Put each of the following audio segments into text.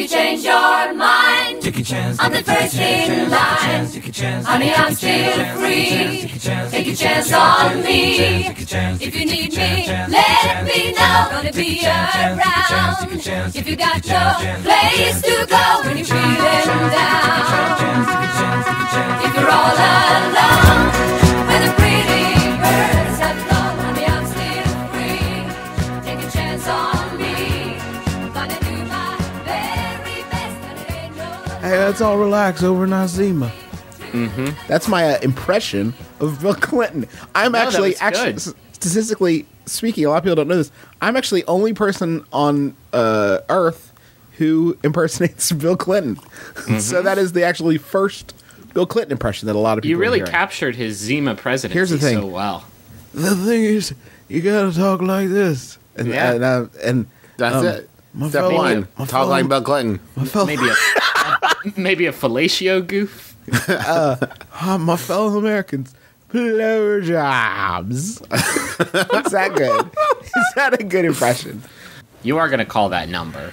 you change your mind, take a chance. I'm the first in line. Honey, I'm still free. Take a chance on me. If you need me, let me know. Gonna be around. If you got no place to go when you're feeling down. If you're all alone, when the pretty birds have flown, honey, I'm still free. Take a chance on me. I'm gonna do my very best, and it ain't no. Hey, let's all relax over Nazima. Mm-hmm. That's my impression of Bill Clinton. I'm actually statistically speaking, a lot of people don't know this. I'm actually the only person on Earth who impersonates Bill Clinton. Mm-hmm. So that is the actually first Bill Clinton impression that a lot of people. You really captured his Zima presidency. Here's the thing. So well. The thing is, you gotta talk like this, and yeah. and that's it. Step one, talk like Bill Clinton. Maybe a fellatio goof. My fellow Americans, blow jobs. Is that good? Is that a good impression? You are going to call that number.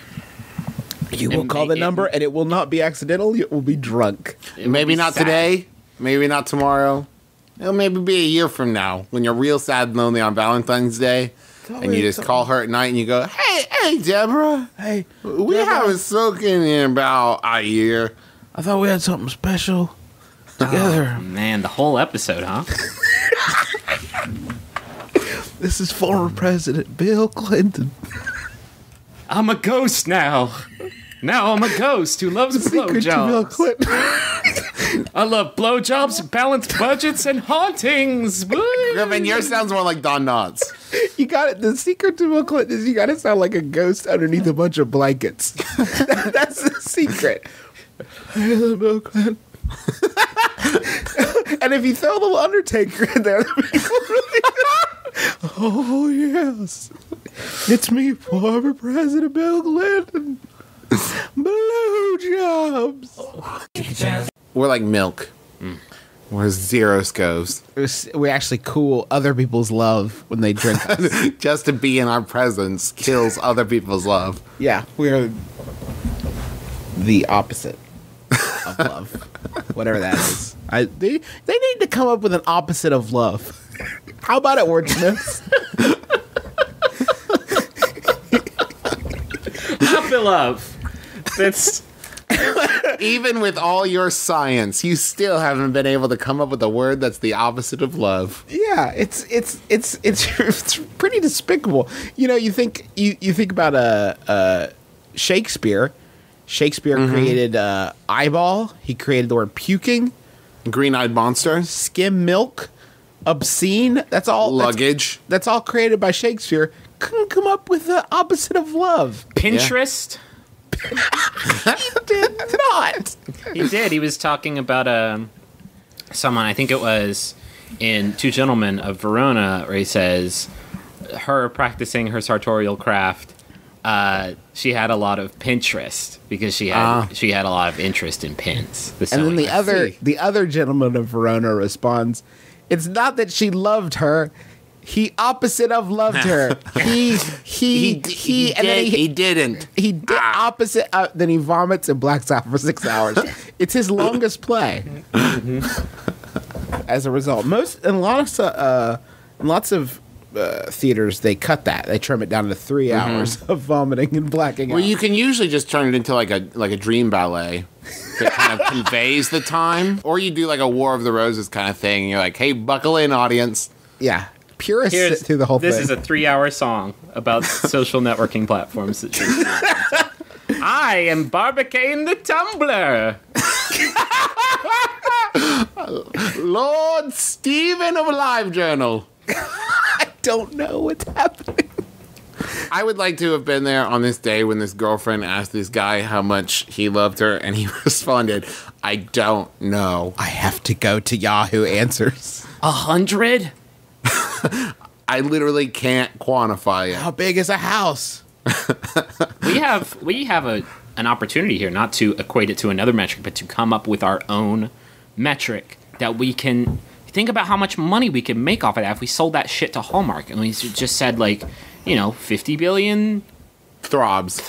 You will call the number, and it will not be accidental. It will be drunk. Maybe not today. Maybe not tomorrow. It'll maybe be a year from now when you're real sad and lonely on Valentine's Day. And you just call her at night and you go, hey, Deborah. Hey, we haven't spoken in about a year. I thought we had something special together. Oh, man, the whole episode, huh? This is former President Bill Clinton. I'm a ghost now. Now I'm a ghost who loves blowjobs. Bill Clinton. I love blowjobs, balanced budgets, and hauntings. Griffin, yours sounds more like Don Knotts. You got it. The secret to Bill Clinton is you got to sound like a ghost underneath a bunch of blankets. That's the secret. Bill Clinton. And if you throw the Undertaker in there, oh yes, it's me, former President Bill Clinton. Blue jobs. We're like milk. Mm. Where zeros goes. We actually cool other people's love when they drink us. Just to be in our presence kills other people's love. Yeah, we are the opposite of love, whatever that is. They need to come up with an opposite of love. How about it, Wordsmiths? Opposite love. That's even with all your science, you still haven't been able to come up with a word that's the opposite of love. Yeah, it's pretty despicable. You know, you think about Shakespeare. Mm-hmm. Created eyeball. He created the word puking, green-eyed monster, skim milk, obscene. That's all luggage. That's all created by Shakespeare. Couldn't come up with the opposite of love. Pinterest. Yeah. He did not. He did. He was talking about someone. I think it was in Two Gentlemen of Verona, where he says her practicing her sartorial craft. She had a lot of Pinterest because she had a lot of interest in pins. And then the other gentleman of Verona responds, "It's not that she loved her; he opposite of loved her. He didn't. He did opposite. Then he vomits and blacks out for 6 hours. It's his longest play. As a result, in lots of theaters, they cut that. They trim it down to 3 hours of vomiting and blacking out. Well, you can usually just turn it into like a dream ballet that kind of conveys the time, or you do like a War of the Roses kind of thing. And you're like, hey, buckle in, audience. Yeah, purists sit through the whole thing. This is a 3-hour song about social networking platforms. That I am barbecuing the Tumblr, Lord Stephen of LiveJournal. Don't know what's happening. I would like to have been there on this day when this girlfriend asked this guy how much he loved her, and he responded, I don't know. I have to go to Yahoo Answers. 100? I literally can't quantify it. How big is a house? We have an opportunity here not to equate it to another metric, but to come up with our own metric that we can... Think about how much money we could make off of that if we sold that shit to Hallmark and we just said, like, you know, 50 billion... Throbs.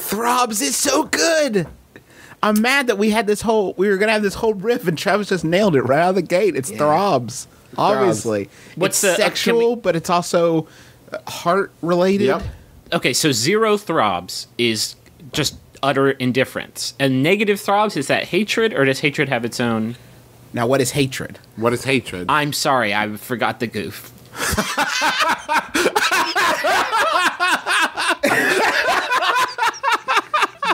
Throbs is so good. I'm mad that we were gonna have this whole riff and Travis just nailed it right out of the gate. It's Throbs, obviously. What's it's sexual, but it's also heart related. Yep. Okay, so zero throbs is just utter indifference, and negative throbs is that hatred, or does hatred have its own? Now, what is hatred? What is hatred? I'm sorry, I forgot the goof.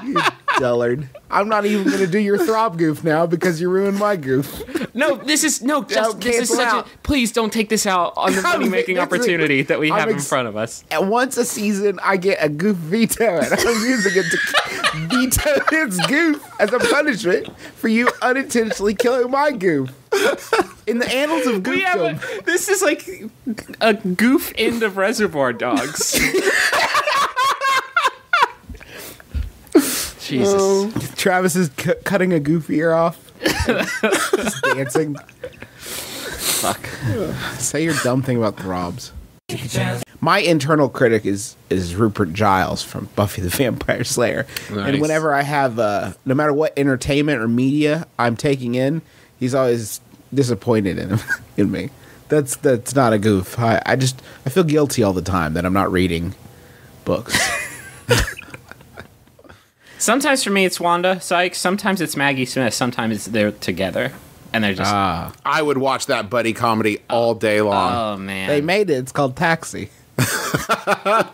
You dullard. I'm not even going to do your throb goof now because you ruined my goof. No, this is no. Just, this is such a, please don't take this out on the money-making opportunity that we have in front of us. Once a season, I get a goof veto, and I'm using it to veto his goof as a punishment for you unintentionally killing my goof. In the annals of goofdom, this is like a goof end of Reservoir Dogs. Jesus. Oh, Travis is cutting a goof ear off. Just dancing. Fuck. Say your dumb thing about throbs. My internal critic is Rupert Giles from Buffy the Vampire Slayer. Nice. And whenever I have, no matter what entertainment or media I'm taking in, he's always disappointed in me. That's not a goof. I feel guilty all the time that I'm not reading books. Sometimes for me it's Wanda Sykes, sometimes it's Maggie Smith, sometimes they're together and they're just I would watch that buddy comedy all day long. Oh man. They made it. It's called Taxi. I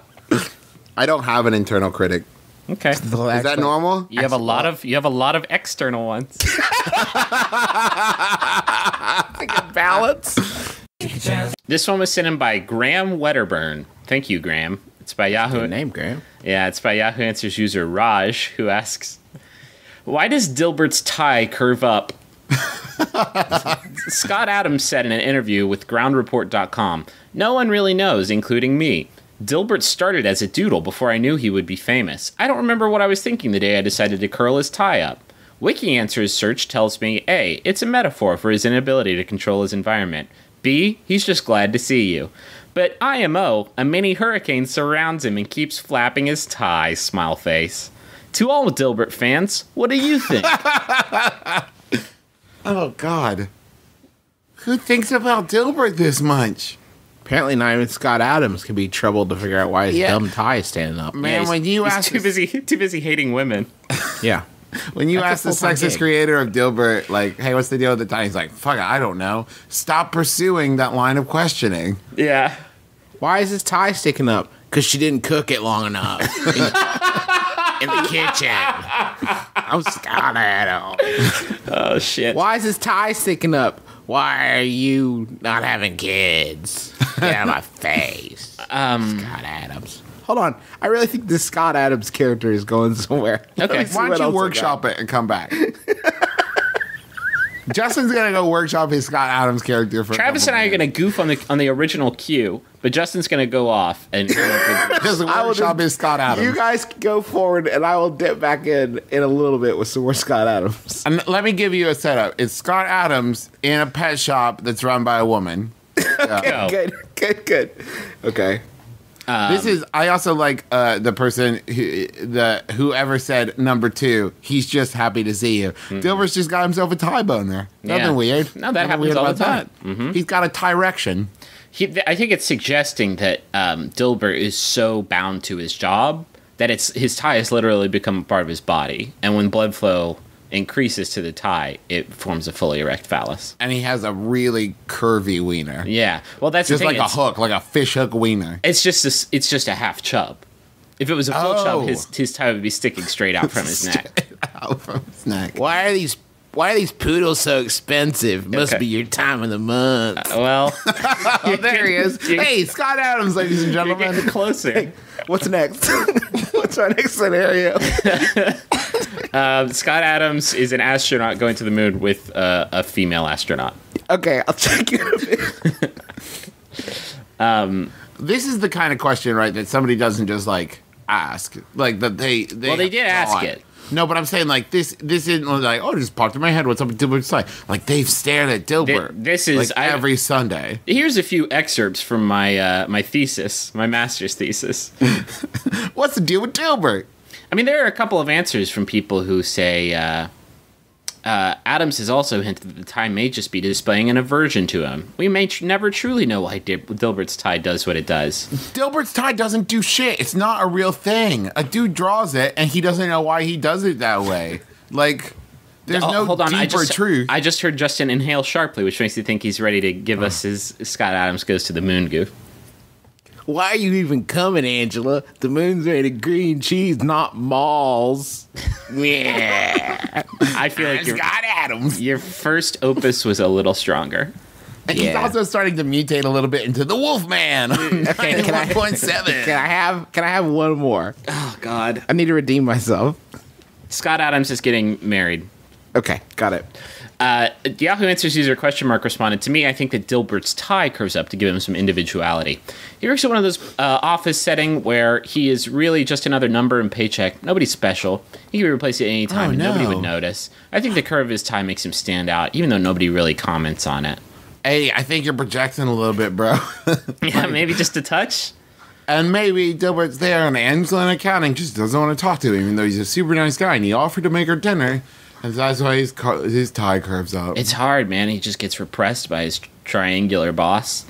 don't have an internal critic. Okay. Is that normal? You have a lot of external ones. Like a balance. This one was sent in by Graham Wedderburn. Thank you, Graham. It's by Yahoo. Good name, Graham. Yeah, it's by Yahoo Answers user Raj, who asks, "Why does Dilbert's tie curve up?" Scott Adams said in an interview with GroundReport.com, "No one really knows, including me. Dilbert started as a doodle before I knew he would be famous. I don't remember what I was thinking the day I decided to curl his tie up. Wiki Answers search tells me A, it's a metaphor for his inability to control his environment. B, he's just glad to see you. But IMO, a mini hurricane surrounds him and keeps flapping his tie, smile face. To all Dilbert fans, what do you think?" Oh, God. Who thinks about Dilbert this much? Apparently not even Scott Adams can be troubled to figure out why his dumb tie is standing up. Man, yeah, when you ask... He's too busy hating women. Yeah. When you ask the sexist creator of Dilbert, like, hey, what's the deal with the tie? He's like, fuck it, I don't know. Stop pursuing that line of questioning. Yeah. Why is his tie sticking up? Because she didn't cook it long enough. In the kitchen. I'm Scott Adams. Oh, shit. Why is his tie sticking up? Why are you not having kids? Get out of my face. Scott Adams. Hold on. I really think this Scott Adams character is going somewhere. Okay. Why don't you workshop it and come back? Justin's going to go workshop his Scott Adams character. For Travis and I are going to goof on the original cue, but Justin's going to go off and just workshop his Scott Adams. You guys go forward, and I will dip back in a little bit with some more Scott Adams. And let me give you a setup. It's Scott Adams in a pet shop that's run by a woman. Yeah. Good. Okay. This is. I also like the person whoever said number two. He's just happy to see you. Dilbert's just got himself a tie boner. Nothing weird. No, that happens all the time. He's got a tie-rection. I think it's suggesting that Dilbert is so bound to his job that his tie has literally become a part of his body, and when blood flow increases to the tie, it forms a fully erect phallus. And he has a really curvy wiener. Yeah. Well, that's just the thing. It's a hook, like a fish hook wiener. It's just a half chub. If it was a full chub, his tie would be sticking straight out from his neck. Out from his neck. Why are these poodles so expensive? Must be your time of the month. Oh, there he is. Hey, Scott Adams, ladies and gentlemen. You're getting closer. What's next? What's our next scenario? Scott Adams is an astronaut going to the moon with a female astronaut. Okay, I'll check you in a bit. This is the kind of question, right, that somebody doesn't just, like, ask. Like, that they well, they did ask it. No, but I'm saying, like, this isn't like, oh, it just popped in my head. What's up with Dilbert's tie? Like, they've stared at Dilbert. This is like every Sunday. Here's a few excerpts from my my thesis, my master's thesis. What's the deal with Dilbert? I mean, there are a couple of answers from people who say Adams has also hinted that the tie may just be displaying an aversion to him. We may never truly know why Dilbert's tie does what it does. Dilbert's tie doesn't do shit. It's not a real thing. A dude draws it, and he doesn't know why he does it that way. Like, there's no deeper truth. I just heard Justin inhale sharply, which makes me think he's ready to give us his Scott Adams goes to the moon goof. Why are you even coming, Angela? The moon's made of green cheese, not malls. Yeah. I feel like Scott Adams. Your first opus was a little stronger. And he's also starting to mutate a little bit into the Wolfman. Okay, can I have one more? Oh God. I need to redeem myself. Scott Adams is getting married. Okay, got it. Yahoo Answers user question mark responded, to me, I think that Dilbert's tie curves up to give him some individuality. He works at one of those office setting where he is really just another number and paycheck. Nobody's special. He could be replaced at any time and nobody would notice. I think the curve of his tie makes him stand out, even though nobody really comments on it. Hey, I think you're projecting a little bit, bro. Yeah, maybe just a touch. And maybe Dilbert's there and Angela in accounting just doesn't want to talk to him, even though he's a super nice guy and he offered to make her dinner. And that's why his tie curves up. It's hard, man. He just gets repressed by his triangular boss.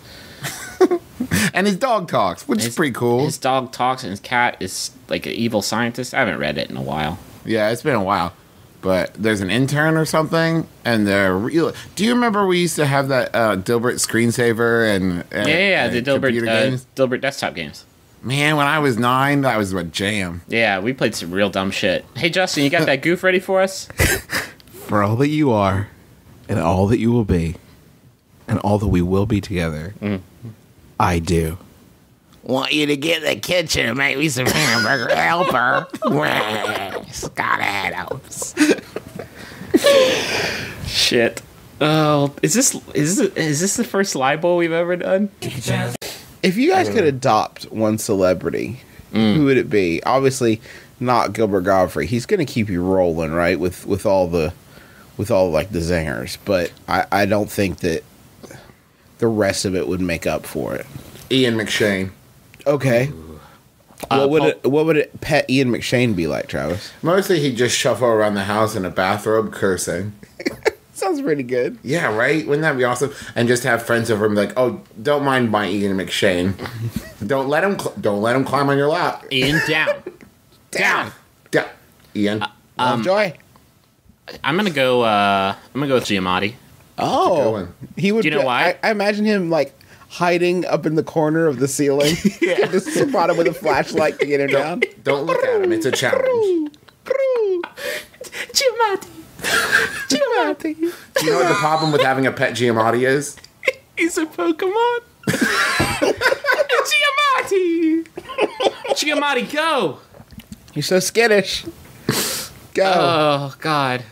And his dog talks, which is pretty cool. His dog talks and his cat is like an evil scientist. I haven't read it in a while. Yeah, it's been a while. But there's an intern or something, and they're real. Do you remember we used to have that Dilbert screensaver and the Dilbert games? Dilbert desktop games. Man, when I was 9, that was a jam. Yeah, we played some real dumb shit. Hey, Justin, you got that goof ready for us? For all that you are, and all that you will be, and all that we will be together, I do want you to get in the kitchen and make me some hamburger helper. Scott Adams. Shit. Oh, is this the first lie bowl we've ever done? If you guys could adopt one celebrity, who would it be? Obviously, not Gilbert Godfrey. He's going to keep you rolling, right? With all like the zingers. But I don't think that the rest of it would make up for it. Ian McShane. Okay. What would pet Ian McShane be like, Travis? Mostly, he'd just shuffle around the house in a bathrobe, cursing. Sounds pretty good. Yeah, right? Wouldn't that be awesome? And just have friends over and be like, oh, don't mind my Ian McShane. Don't let him climb on your lap. Ian, down. down. Ian. Enjoy. I'm going to go with Giamatti. Oh. He would. Do you know why? I imagine him, like, hiding up in the corner of the ceiling. Yeah. Just spot him with a flashlight to get him down. Don't look at him. It's a challenge. Giamatti. Giamatti. Do you know what the problem with having a pet Giamatti is? He's a Pokemon. Giamatti! Giamatti, go! You're so skittish. Go. Oh, God.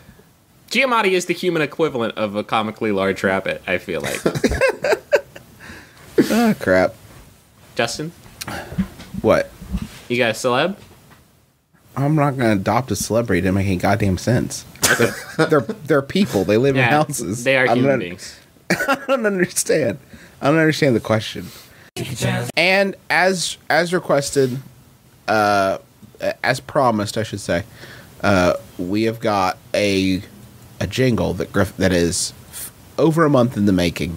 Giamatti is the human equivalent of a comically large rabbit, I feel like. Oh, crap. Justin? What? You got a celeb? I'm not going to adopt a celebrity to make any goddamn sense. Okay. They're people. They live in houses. They are human beings. I don't understand. I don't understand the question. And as requested, as promised, I should say, we have got a jingle that is over a month in the making.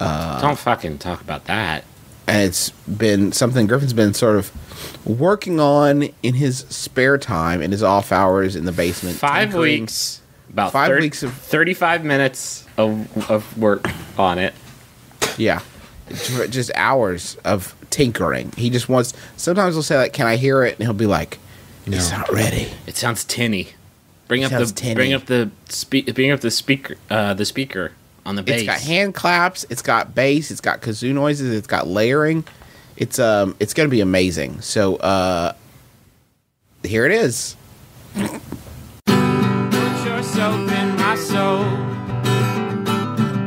Don't fucking talk about that. And it's been something Griffin's been sort of working on in his spare time, in his off hours in the basement. 5 weeks. About 5 weeks of 35 minutes of work on it. Yeah. Just hours of tinkering. He just wants... Sometimes he'll say, like, can I hear it? And he'll be like, no. It's not ready. It sounds tinny. Bring up the speaker on the bass. It's got hand claps, it's got bass, it's got kazoo noises, it's got layering. It's gonna be amazing. So here it is. Put your soap in my soul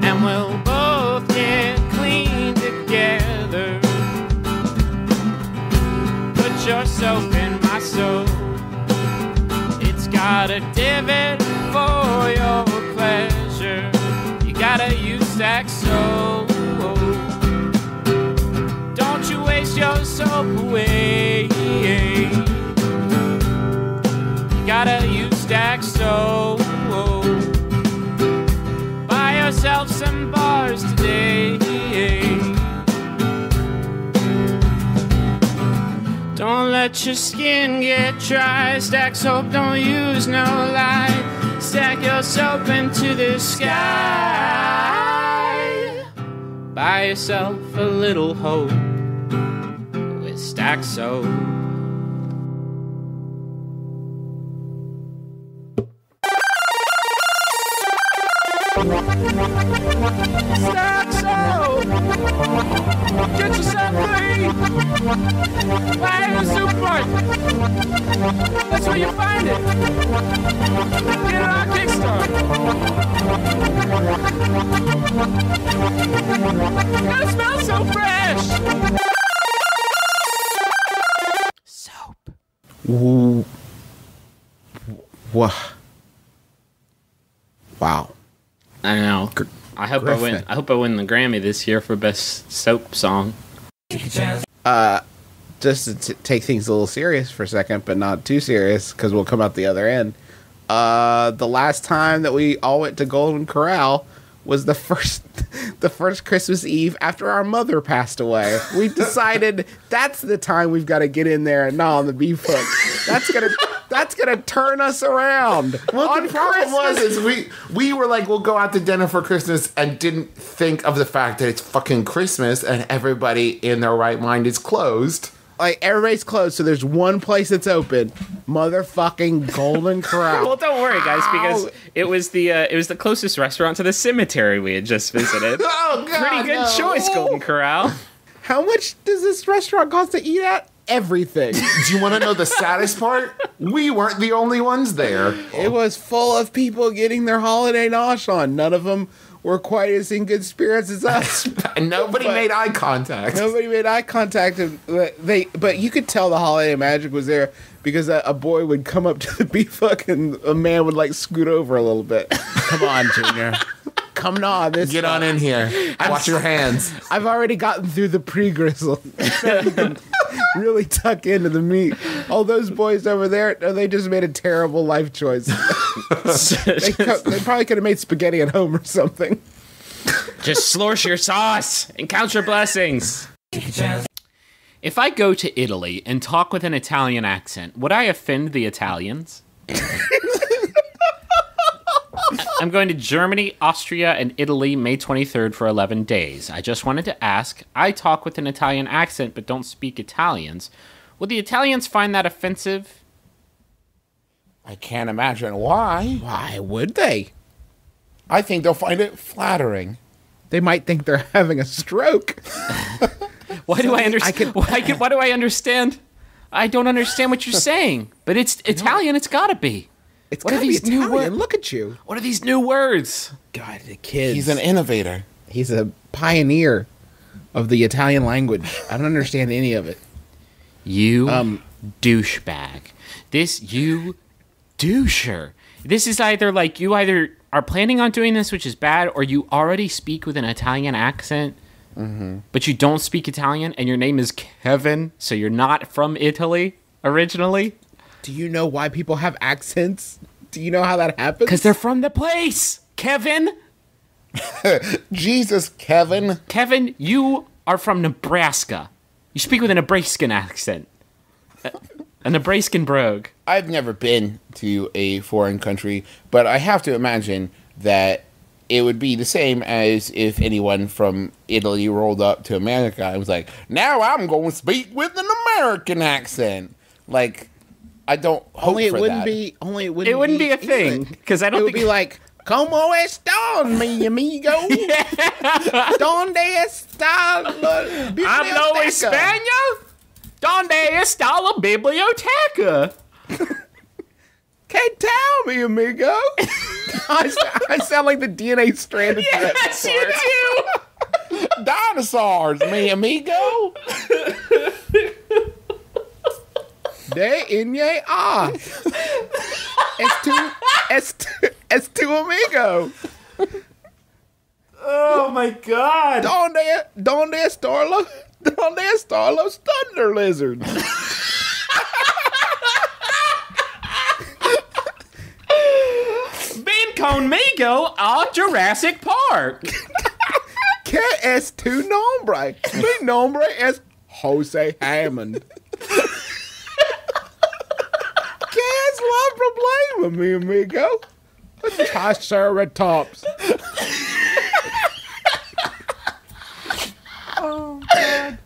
and we'll both get clean together. Put your soap in my soul. It's got a divot for your pleasure. Gotta use Saxo. Don't you waste your soap away. gotta use Stacks, so buy yourself some bars today. Don't let your skin get dry. Stack soap, don't use no light. Stack your soap into the sky. Buy yourself a little hope with Stack soap. Stack soap. Get yourself free. Buy it in the supermarket. That's where you find it. Get it on Kickstarter. It smells so fresh. Soap. Ooh. Wow. I know. I hope Griffin. I win. I hope I win the Grammy this year for best soap song. Just to take things a little serious for a second, but not too serious because we'll come out the other end. The last time that we all went to Golden Corral was the first Christmas Eve after our mother passed away. We decided that's the time we've got to get in there and gnaw on the beef hook. That's gonna turn us around. Well, the problem was is we were like, we'll go out to dinner for Christmas and didn't think of the fact that it's fucking Christmas and everybody in their right mind is closed. Like, everybody's closed, so there's one place that's open. Motherfucking Golden Corral. Well, don't worry, guys, because it was the closest restaurant to the cemetery we had just visited. Oh God, pretty good choice, Golden Corral. How much does this restaurant cost to eat at? Everything. Do you want to know the saddest part? We weren't the only ones there. It was full of people getting their holiday nosh on. None of them were quite as in good spirits as us. And nobody made eye contact. Nobody made eye contact. But you could tell the holiday magic was there because a boy would come up to the beef hook and a man would like scoot over a little bit. Come on, Junior. Come on, this get on in here. Wash your hands. I've already gotten through the pre-gristle. Really tuck into the meat. All those boys over there, they just made a terrible life choice. They probably could have made spaghetti at home or something. Just slosh your sauce and count your blessings. If I go to Italy and talk with an Italian accent, would I offend the Italians? I'm going to Germany, Austria, and Italy May 23rd for 11 days. I just wanted to ask, I talk with an Italian accent but don't speak Italians. Will the Italians find that offensive? I can't imagine why. Why would they? I think they'll find it flattering. They might think they're having a stroke. Why do I understand? I don't understand what you're saying, but it's Italian, it's gotta be. It's what are these new words? Look at you. What are these new words? God, the kids. He's an innovator. He's a pioneer of the Italian language. I don't understand any of it. You douchebag. You doucher. This is either like you either are planning on doing this, which is bad, or you already speak with an Italian accent, but you don't speak Italian, and your name is Kevin, so you're not from Italy originally. Do you know why people have accents? Do you know how that happens? Because they're from the place, Kevin. Jesus, Kevin. Kevin, you are from Nebraska. You speak with a Nebraskan accent. A Nebraskan brogue. I've never been to a foreign country, but I have to imagine that it would be the same as if anyone from Italy rolled up to America and was like, now I'm going to speak with an American accent. Like... I don't. It wouldn't be a thing because I don't. It would be like "Como estan, mi amigo? Donde está la biblioteca? Hablo español. Donde está la biblioteca? Can't tell me, amigo." I sound like the DNA strand. Yes, you do. Dinosaurs, mi amigo. De inye ah. Es tu amigo. Oh my God. Donde estar los thunder lizards? con Migo a Jurassic Park. ¿Qué es tu nombre? Mi nombre es Jose Hammond. ¿Qué es la problema, mi amigo? Triceratops. Oh, God.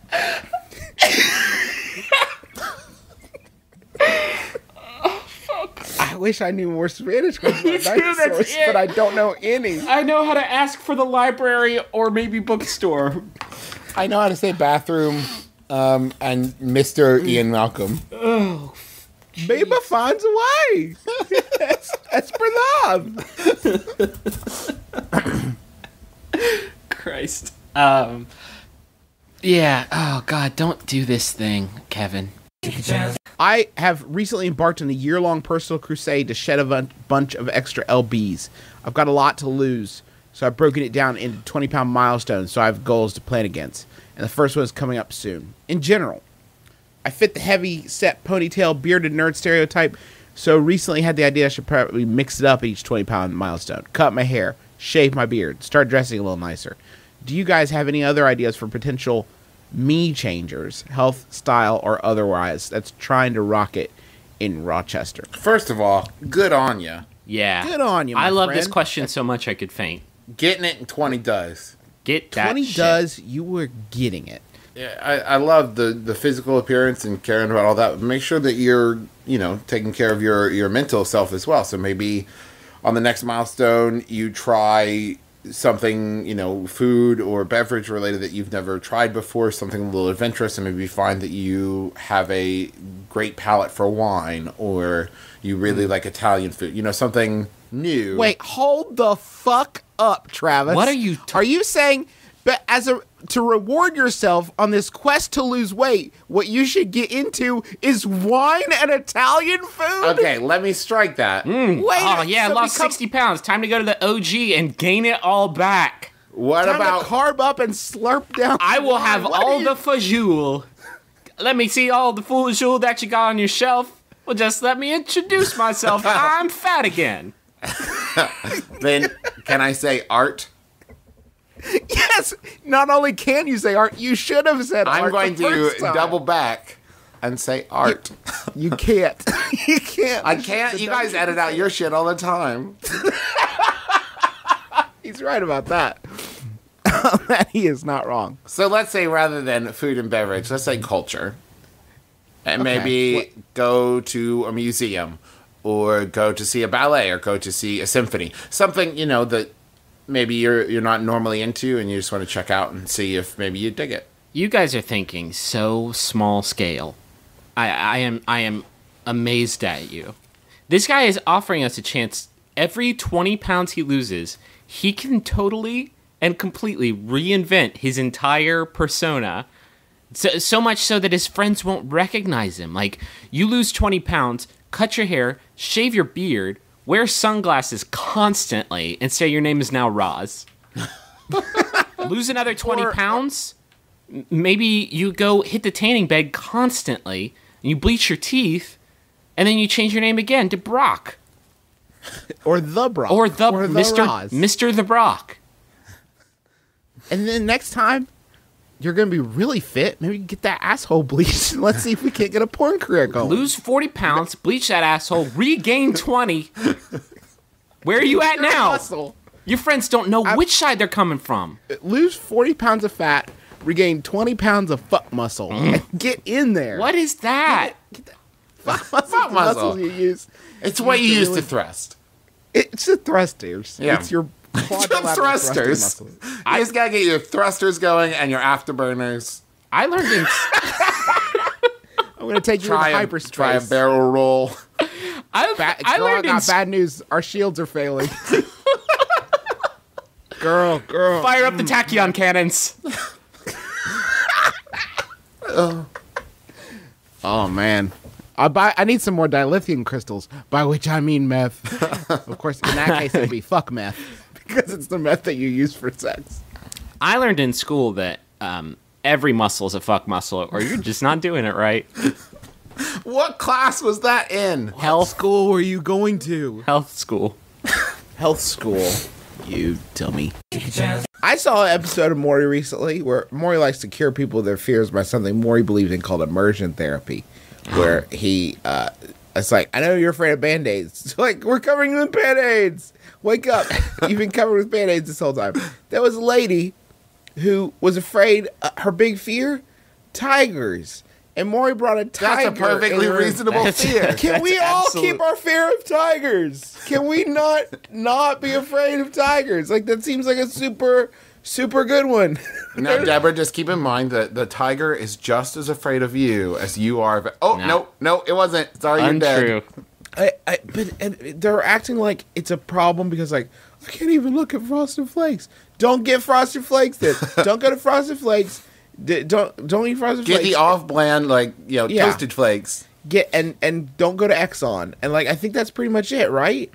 I wish I knew more Spanish words, but I don't know any. I know how to ask for the library or maybe bookstore. I know how to say bathroom and Mr. Ian Malcolm. Oh, Baby finds a way. That's for love. Christ. Yeah. Oh, God. Don't do this thing, Kevin. I have recently embarked on a year-long personal crusade to shed a bunch of extra lbs. I've got a lot to lose, so I've broken it down into 20-pound milestones, so I have goals to plan against. And the first one is coming up soon. In general, I fit the heavy-set ponytail bearded nerd stereotype, so recently had the idea I should probably mix it up at each 20-pound milestone. Cut my hair, shave my beard, start dressing a little nicer. Do you guys have any other ideas for potential me changers, health, style, or otherwise, that's trying to rock it in Rochester? First of all, good on you. Yeah. Good on you, my friend. I love this question so much I could faint. Getting it in 20 does. Get that 20 shit. Does, you were getting it. Yeah, I love the physical appearance and caring about all that. Make sure that you're, you know, taking care of your mental self as well. So maybe on the next milestone, you try something, you know, food or beverage related that you've never tried before, something a little adventurous, and maybe find that you have a great palate for wine or you really like Italian food. You know, something new. Wait, hold the fuck up, Travis. What are you talking about? Are you saying... But to reward yourself on this quest to lose weight, what you should get into is wine and Italian food? Okay, let me strike that. Mm. Wait, oh, yeah, I lost 60 pounds. Time to go to the OG and gain it all back. What Time about... to carb up and slurp down. I will have all the fajoule. Let me see all the fajoule that you got on your shelf. Well, just let me introduce myself. I'm fat again. Then, can I say art? Yes, not only can you say art, you should have said art. I'm going to double back and say art. You can't. You can't. I can't. You guys edit out your shit all the time. He's right about that. He is not wrong. So let's say rather than food and beverage, let's say culture. And maybe go to a museum or go to see a ballet or go to see a symphony. Something, you know, that... maybe you're not normally into and you just want to check out and see if maybe you dig it. You guys are thinking so small scale. I am amazed at you. This guy is offering us a chance. Every 20 pounds he loses, he can totally and completely reinvent his entire persona. So much so that his friends won't recognize him. Like, you lose 20 pounds, cut your hair, shave your beard, wear sunglasses constantly and say your name is now Roz. Lose another 20 pounds. Maybe you go hit the tanning bed constantly, and you bleach your teeth, and then you change your name again to Brock. Or the Brock. Or the Roz. Mr. the Brock. And then next time, you're going to be really fit. Maybe you can get that asshole bleached. And let's see if we can't get a porn career going. Lose 40 pounds, bleach that asshole, regain 20. Where are you at now? Hustle. Your friends don't know which side they're coming from. Lose 40 pounds of fat, regain 20 pounds of fuck muscle. Get in there. What is that? Get that. Fuck muscle. You use. It's what you use to thrust. It's the thrusters. Yeah. It's your... thrusters. I just gotta get your thrusters going and your afterburners. I learned things. I'm gonna take you into hyperspace. Try a barrel roll. I got bad news. Our shields are failing. girl. Fire up the tachyon cannons. Oh man. I need some more dilithium crystals, by which I mean meth. Of course, in that case, it would be fuck meth. Because it's the meth that you use for sex. I learned in school that every muscle is a fuck muscle, or you're just not doing it right. What class was that in? Health school were you going to? Health school. health school, you dummy. I saw an episode of Maury recently where Maury likes to cure people of their fears by something Maury believes in called immersion therapy, where he, it's like, I know you're afraid of Band-Aids. It's like, we're covering you in Band-Aids. Wake up. You've been covered with Band-Aids this whole time. There was a lady who was afraid, her big fear, tigers. And Maury brought a tiger. That's a perfectly reasonable fear. Can we all keep our fear of tigers? Can we not be afraid of tigers? Like, that seems like a super... super good one. Now, Deborah, just keep in mind that the tiger is just as afraid of you as you are of it. Oh, no, it wasn't. Sorry, you're dead. But they're acting like it's a problem because, like, I can't even look at Frosted Flakes. Don't get Frosted Flakes then. Don't go to Frosted Flakes. Don't eat Frosted Flakes. Get the off-brand, like, you know, toasted flakes. And don't go to Exxon. And, like, I think that's pretty much it, right?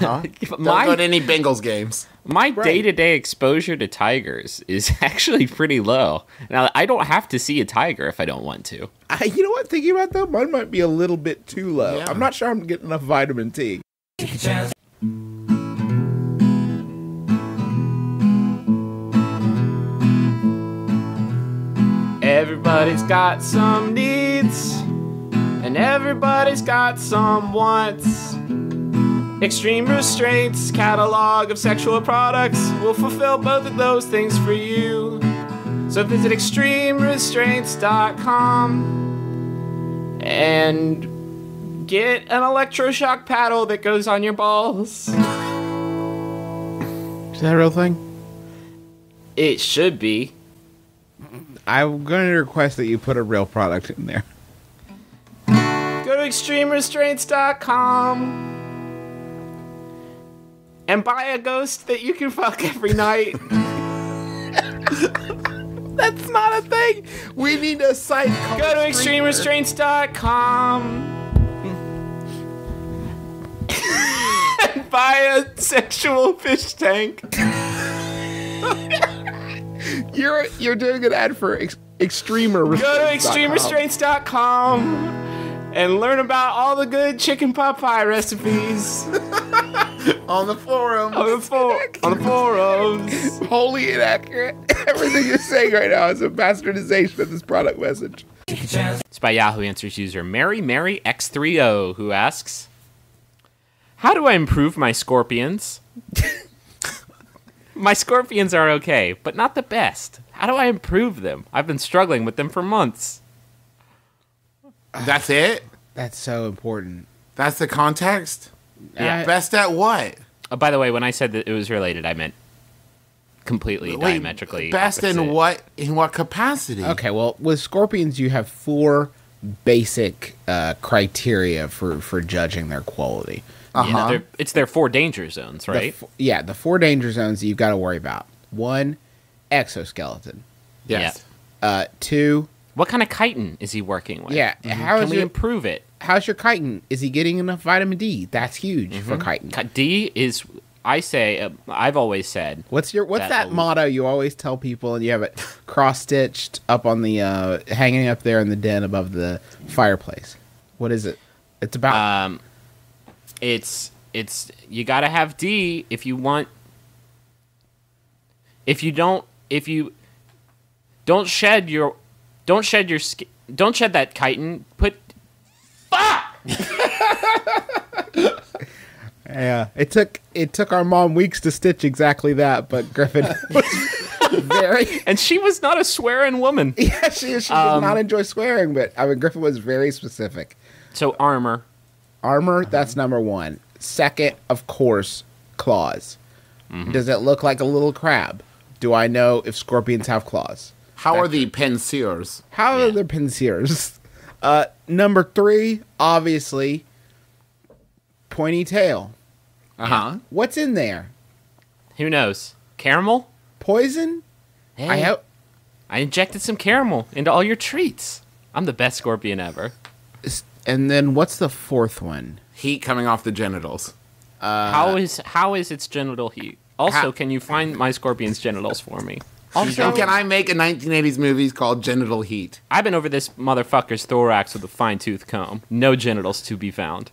Don't go to any Bengals games. My day-to-day exposure to tigers is actually pretty low. Now, I don't have to see a tiger if I don't want to. You know what? Thinking about that, mine might be a little bit too low. Yeah. I'm not sure I'm getting enough vitamin T. Everybody's got some needs, and everybody's got some wants. Extreme Restraints catalog of sexual products will fulfill both of those things for you. So visit extremerestraints.com and get an electroshock paddle that goes on your balls. Is that a real thing? It should be. I'm going to request that you put a real product in there. Go to extremerestraints.com and buy a ghost that you can fuck every night. That's not a thing. We need a site called... Go to extremerestraints.com and buy a sexual fish tank. You're doing an ad for Extreme Restraints. Go to extremerestraints.com and learn about all the good chicken pot pie recipes. On the forums. On the forums. Wholly inaccurate. Everything you're saying right now is a bastardization of this product message. It's by Yahoo Answers user MaryMaryX30, who asks, how do I improve my scorpions? My scorpions are okay, but not the best. How do I improve them? I've been struggling with them for months. That's it? That's so important. That's the context? Yeah. Best at what? Oh, by the way, when I said that it was related, I meant completely diametrically best opposite. in what capacity? Okay, well, with scorpions, you have four basic criteria for judging their quality. Yeah, it's their four danger zones, right? The four danger zones that you've got to worry about. One, exoskeleton. Yes. Yeah. Two. What kind of chitin is he working with? Yeah. How can we improve it? How's your chitin? Is he getting enough vitamin D? That's huge for chitin. D is, I say, I've always said. What's that motto you always tell people, and you have it cross-stitched up on the, hanging up there in the den above the fireplace? What is it? It's about. It's you gotta have D if you want. If you don't shed that chitin. Put. Yeah, it took our mom weeks to stitch exactly that, but Griffin was very... And she was not a swearing woman. Yeah, she did not enjoy swearing, but I mean, Griffin was very specific. So armor. Armor, that's number one. Second, of course, claws. Does it look like a little crab? Do I know if scorpions have claws? How are the pincers? Number three, obviously, pointy tail. What's in there? Who knows? Caramel? Poison? Hey, I injected some caramel into all your treats. I'm the best scorpion ever. And then what's the fourth one? Heat coming off the genitals. How is its genital heat? Also, can you find my scorpion's genitals for me? Also, can I make a 1980s movie called Genital Heat? I've been over this motherfucker's thorax with a fine-tooth comb. No genitals to be found.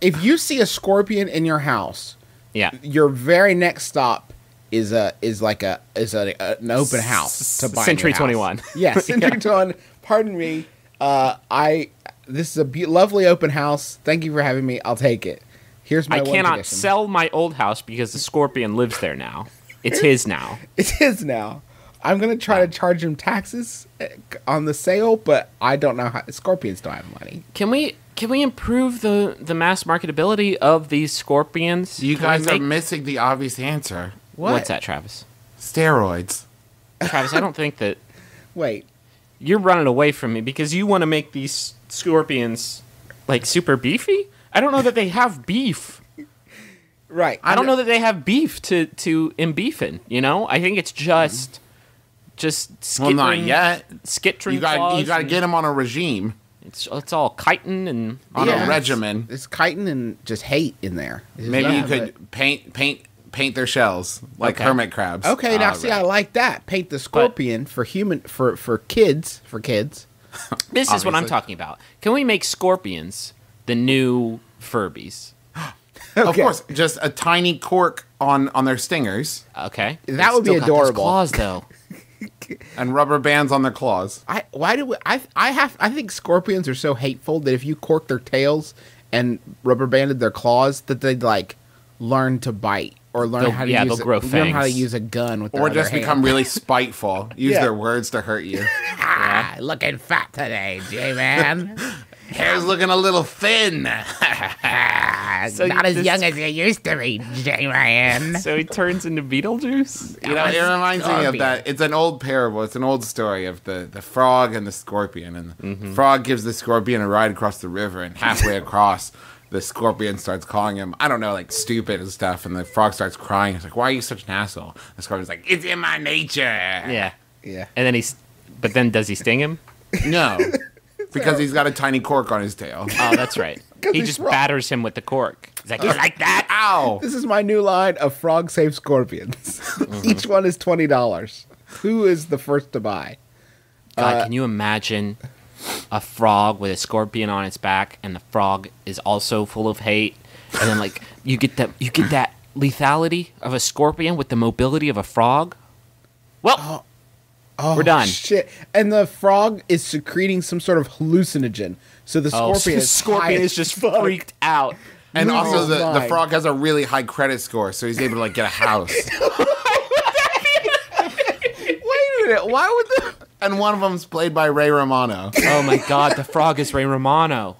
If you see a scorpion in your house, Yeah. Your very next stop is an open house to buy. Century 21. Yeah, Century 21. Pardon me. This is a lovely open house. Thank you for having me. I'll take it. Here's my one cannot condition. Sell my old house because the scorpion lives there now. It's his now. It's his now. I'm going to try to charge him taxes on the sale, but I don't know how. Scorpions don't have money. Can we improve the mass marketability of these scorpions? You guys are missing the obvious answer. What? What's that, Travis? Steroids. Travis, I don't think that... Wait. You're running away from me because you want to make these scorpions, like, super beefy? I don't know that they have beef. Right. I don't know that they have beef to embeef in, you know? I think it's just skittering. Well, not yet. Skittering claws. You got to get them on a regime. It's all chitin and... On a regimen. It's chitin and just hate in there. Maybe you could paint their shells like hermit crabs. Okay, now see, I like that. Paint the scorpion for kids. This is what I'm talking about. Can we make scorpions the new Furbies? Okay. Of course, just a tiny cork on their stingers. Okay, that would be adorable. Claws though, and rubber bands on their claws. I think scorpions are so hateful that if you cork their tails and rubber banded their claws, that they'd like learn to bite. Or learn how to use a gun with their other hand. Or just become really spiteful. Use their words to hurt you. Ah, looking fat today, J-Man. Hair's looking a little thin. So not as young as you used to be, J-Man. So he turns into Beetlejuice? You know, it reminds me of that. It's an old parable. It's an old story of the frog and the scorpion. And the frog gives the scorpion a ride across the river, and halfway across... the scorpion starts calling him, I don't know, like, stupid and stuff. And the frog starts crying. It's like, why are you such an asshole? The scorpion's like, it's in my nature. Yeah. Yeah. And then does he sting him? No. Because he's got a tiny cork on his tail. Oh, that's right. He just batters him with the cork. He's like, you like that? Ow. This is my new line of frog save scorpions. Each one is $20. Who is the first to buy? God, can you imagine... a frog with a scorpion on its back, and the frog is also full of hate, and then like you get that lethality of a scorpion with the mobility of a frog. Well, we're done. Shit! And the frog is secreting some sort of hallucinogen, so the scorpion is just freaked out. And also the frog has a really high credit score, so he's able to like get a house. Wait a minute! Why would the And one of them's played by Ray Romano. Oh my God, the frog is Ray Romano.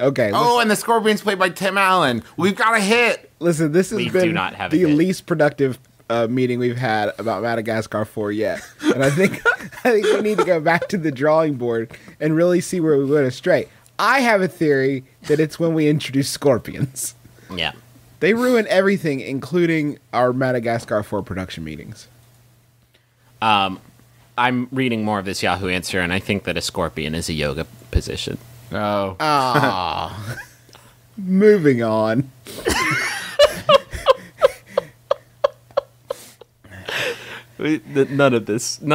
Okay. Oh, and the scorpion's played by Tim Allen. We've got a hit. Listen, this has been the least productive meeting we've had about Madagascar 4 yet, and I think we need to go back to the drawing board and really see where we went astray. I have a theory that it's when we introduce scorpions. Yeah. They ruin everything, including our Madagascar 4 production meetings. I'm reading more of this Yahoo answer, and I think that a scorpion is a yoga position. Oh. Moving on. None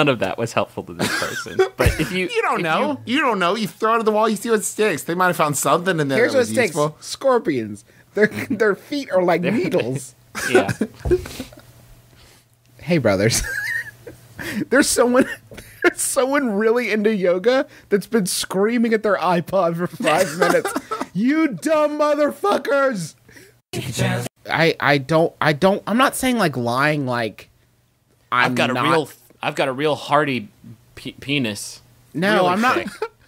of that was helpful to this person. But if you you don't know. You throw it at the wall. You see what sticks. They might have found something in there. Here's what sticks: scorpions. Their feet are like needles. Yeah. Hey, brothers. There's someone really into yoga that's been screaming at their iPod for 5 minutes. You dumb motherfuckers! I'm not saying like lying. Like I've got a real hearty penis. No, really I'm not.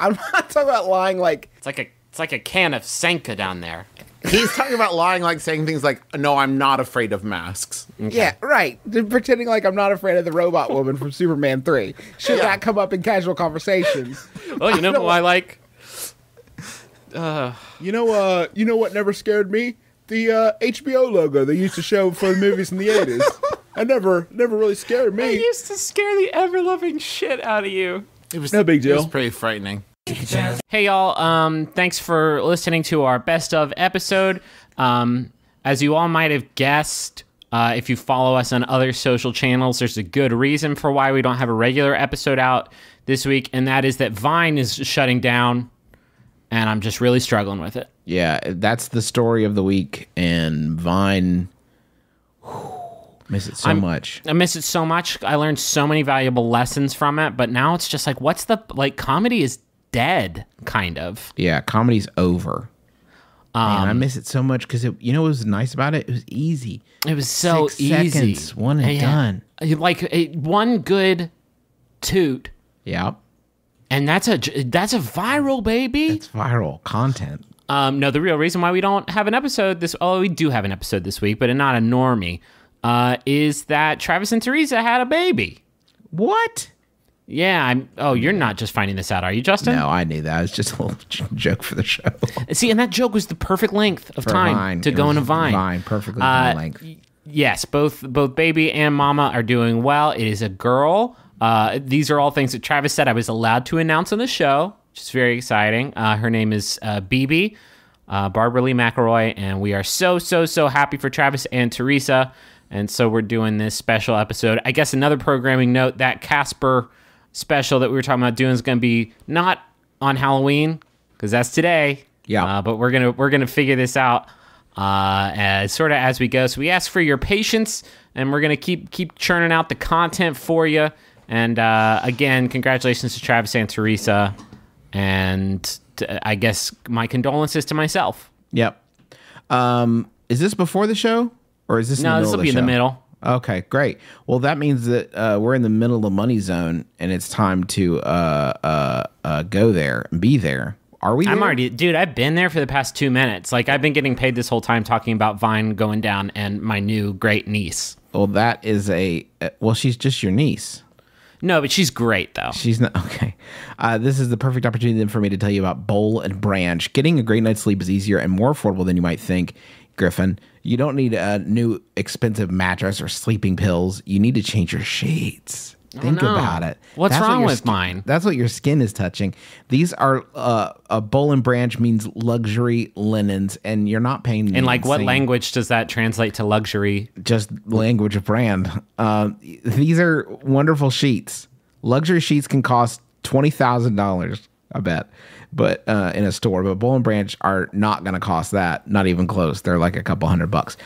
I'm not talking about lying. Like it's like a can of Senka down there. He's talking about lying, like saying things like, no, I'm not afraid of masks. Okay. Yeah, right. Pretending like I'm not afraid of the robot woman from Superman 3. Should that come up in casual conversations? Well, you know who I like? You know what never scared me? The HBO logo they used to show for the movies in the 80s. It never really scared me. It used to scare the ever-loving shit out of you. It was no big deal. It was pretty frightening. Hey y'all, thanks for listening to our best of episode. As you all might have guessed, if you follow us on other social channels, there's a good reason for why we don't have a regular episode out this week, and that is that Vine is shutting down. and I'm just really struggling with it. Yeah, that's the story of the week, and Vine, whew, miss it so much. I miss it so much. I learned so many valuable lessons from it, but now it's just like, what's the, like, comedy is dead, kind of. Yeah, comedy's over. Man, I miss it so much because, you know what was nice about it? It was easy. It was so easy. 6 seconds, one and done. Like, one good toot. Yeah. And that's a viral, baby. It's viral content. No, the real reason why we don't have an episode this, oh, we do have an episode this week, but not a normie, is that Travis and Teresa had a baby. What? Yeah. Oh, you're not just finding this out, are you, Justin? No, I knew that. It was just a little joke for the show. See, and that joke was the perfect length of time to go in a Vine. Vine, perfectly length. Yes, both baby and mama are doing well. It is a girl. These are all things that Travis said I was allowed to announce on the show, which is very exciting. Her name is BB, Barbara Lee McElroy, and we are so, so, so happy for Travis and Teresa, and so we're doing this special episode. I guess another programming note, that Casper special that we were talking about doing is going to be not on Halloween, because that's today. Yeah. But we're gonna figure this out sort of as we go. So we ask for your patience, and we're gonna keep churning out the content for you. And again, congratulations to Travis and Teresa, and I guess my condolences to myself. Yep. Is this before the show, or is this? No, this will be in the middle. Okay, great. Well, that means that we're in the middle of the money zone, and it's time to go there and be there. Are we? I'm already, dude. I've been there for the past 2 minutes. Like, I've been getting paid this whole time talking about Vine going down and my new great niece. Well, that is well, she's just your niece. No, but she's great, though. She's not. Okay. This is the perfect opportunity for me to tell you about Bowl and Branch. Getting a great night's sleep is easier and more affordable than you might think, Griffin. You don't need a new expensive mattress or sleeping pills. You need to change your sheets. Think about it. What's wrong with mine? That's what your skin is touching. These are a Bowl and Branch means luxury linens, and you're not paying. And like, what language does that translate to luxury? Just language of brand. These are wonderful sheets. Luxury sheets can cost $20,000, I bet, but in a store. But Bowl and Branch are not going to cost that. Not even close. They're like a couple $100.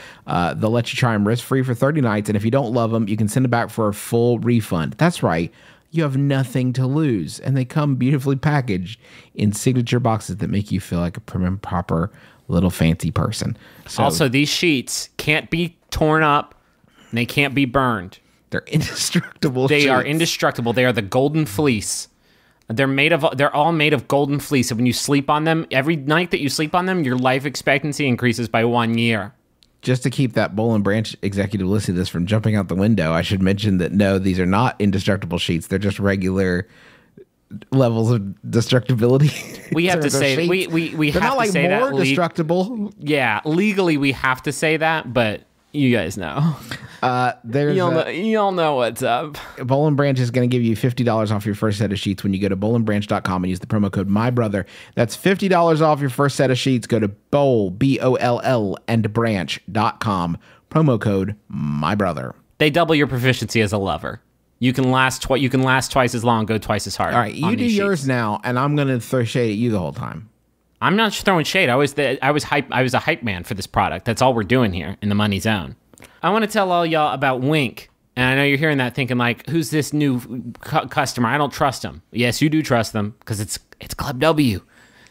They'll let you try them risk-free for 30 nights, and if you don't love them, you can send them back for a full refund. That's right. You have nothing to lose, and they come beautifully packaged in signature boxes that make you feel like a prim and proper little fancy person. So, also, these sheets can't be torn up, and they can't be burned. They're indestructible. They are indestructible. They are the golden fleece. They're all made of golden fleece. So when you sleep on them, every night that you sleep on them, your life expectancy increases by 1 year. Just to keep that Bowl and Branch executive listening to this from jumping out the window, I should mention that no, these are not indestructible sheets. They're just regular levels of destructibility. We have to say that. We have to say that. They're not like more destructible. Yeah, legally we have to say that, but you guys know. Y'all know what's up. Bowl and Branch is going to give you $50 off your first set of sheets when you go to bowlandbranch.com and use the promo code MyBrother. That's $50 off your first set of sheets. Go to bowl, B-O-L-L, and branch.com. Promo code MyBrother. They double your proficiency as a lover. You can last twice as long, go twice as hard. All right, you do yours now, and I'm going to throw shade at you the whole time. I'm not throwing shade. I was a hype man for this product. That's all we're doing here in the Money Zone. I want to tell all y'all about Wink. And I know you're hearing that thinking like, who's this new customer? I don't trust them. Yes, you do trust them because it's Club W.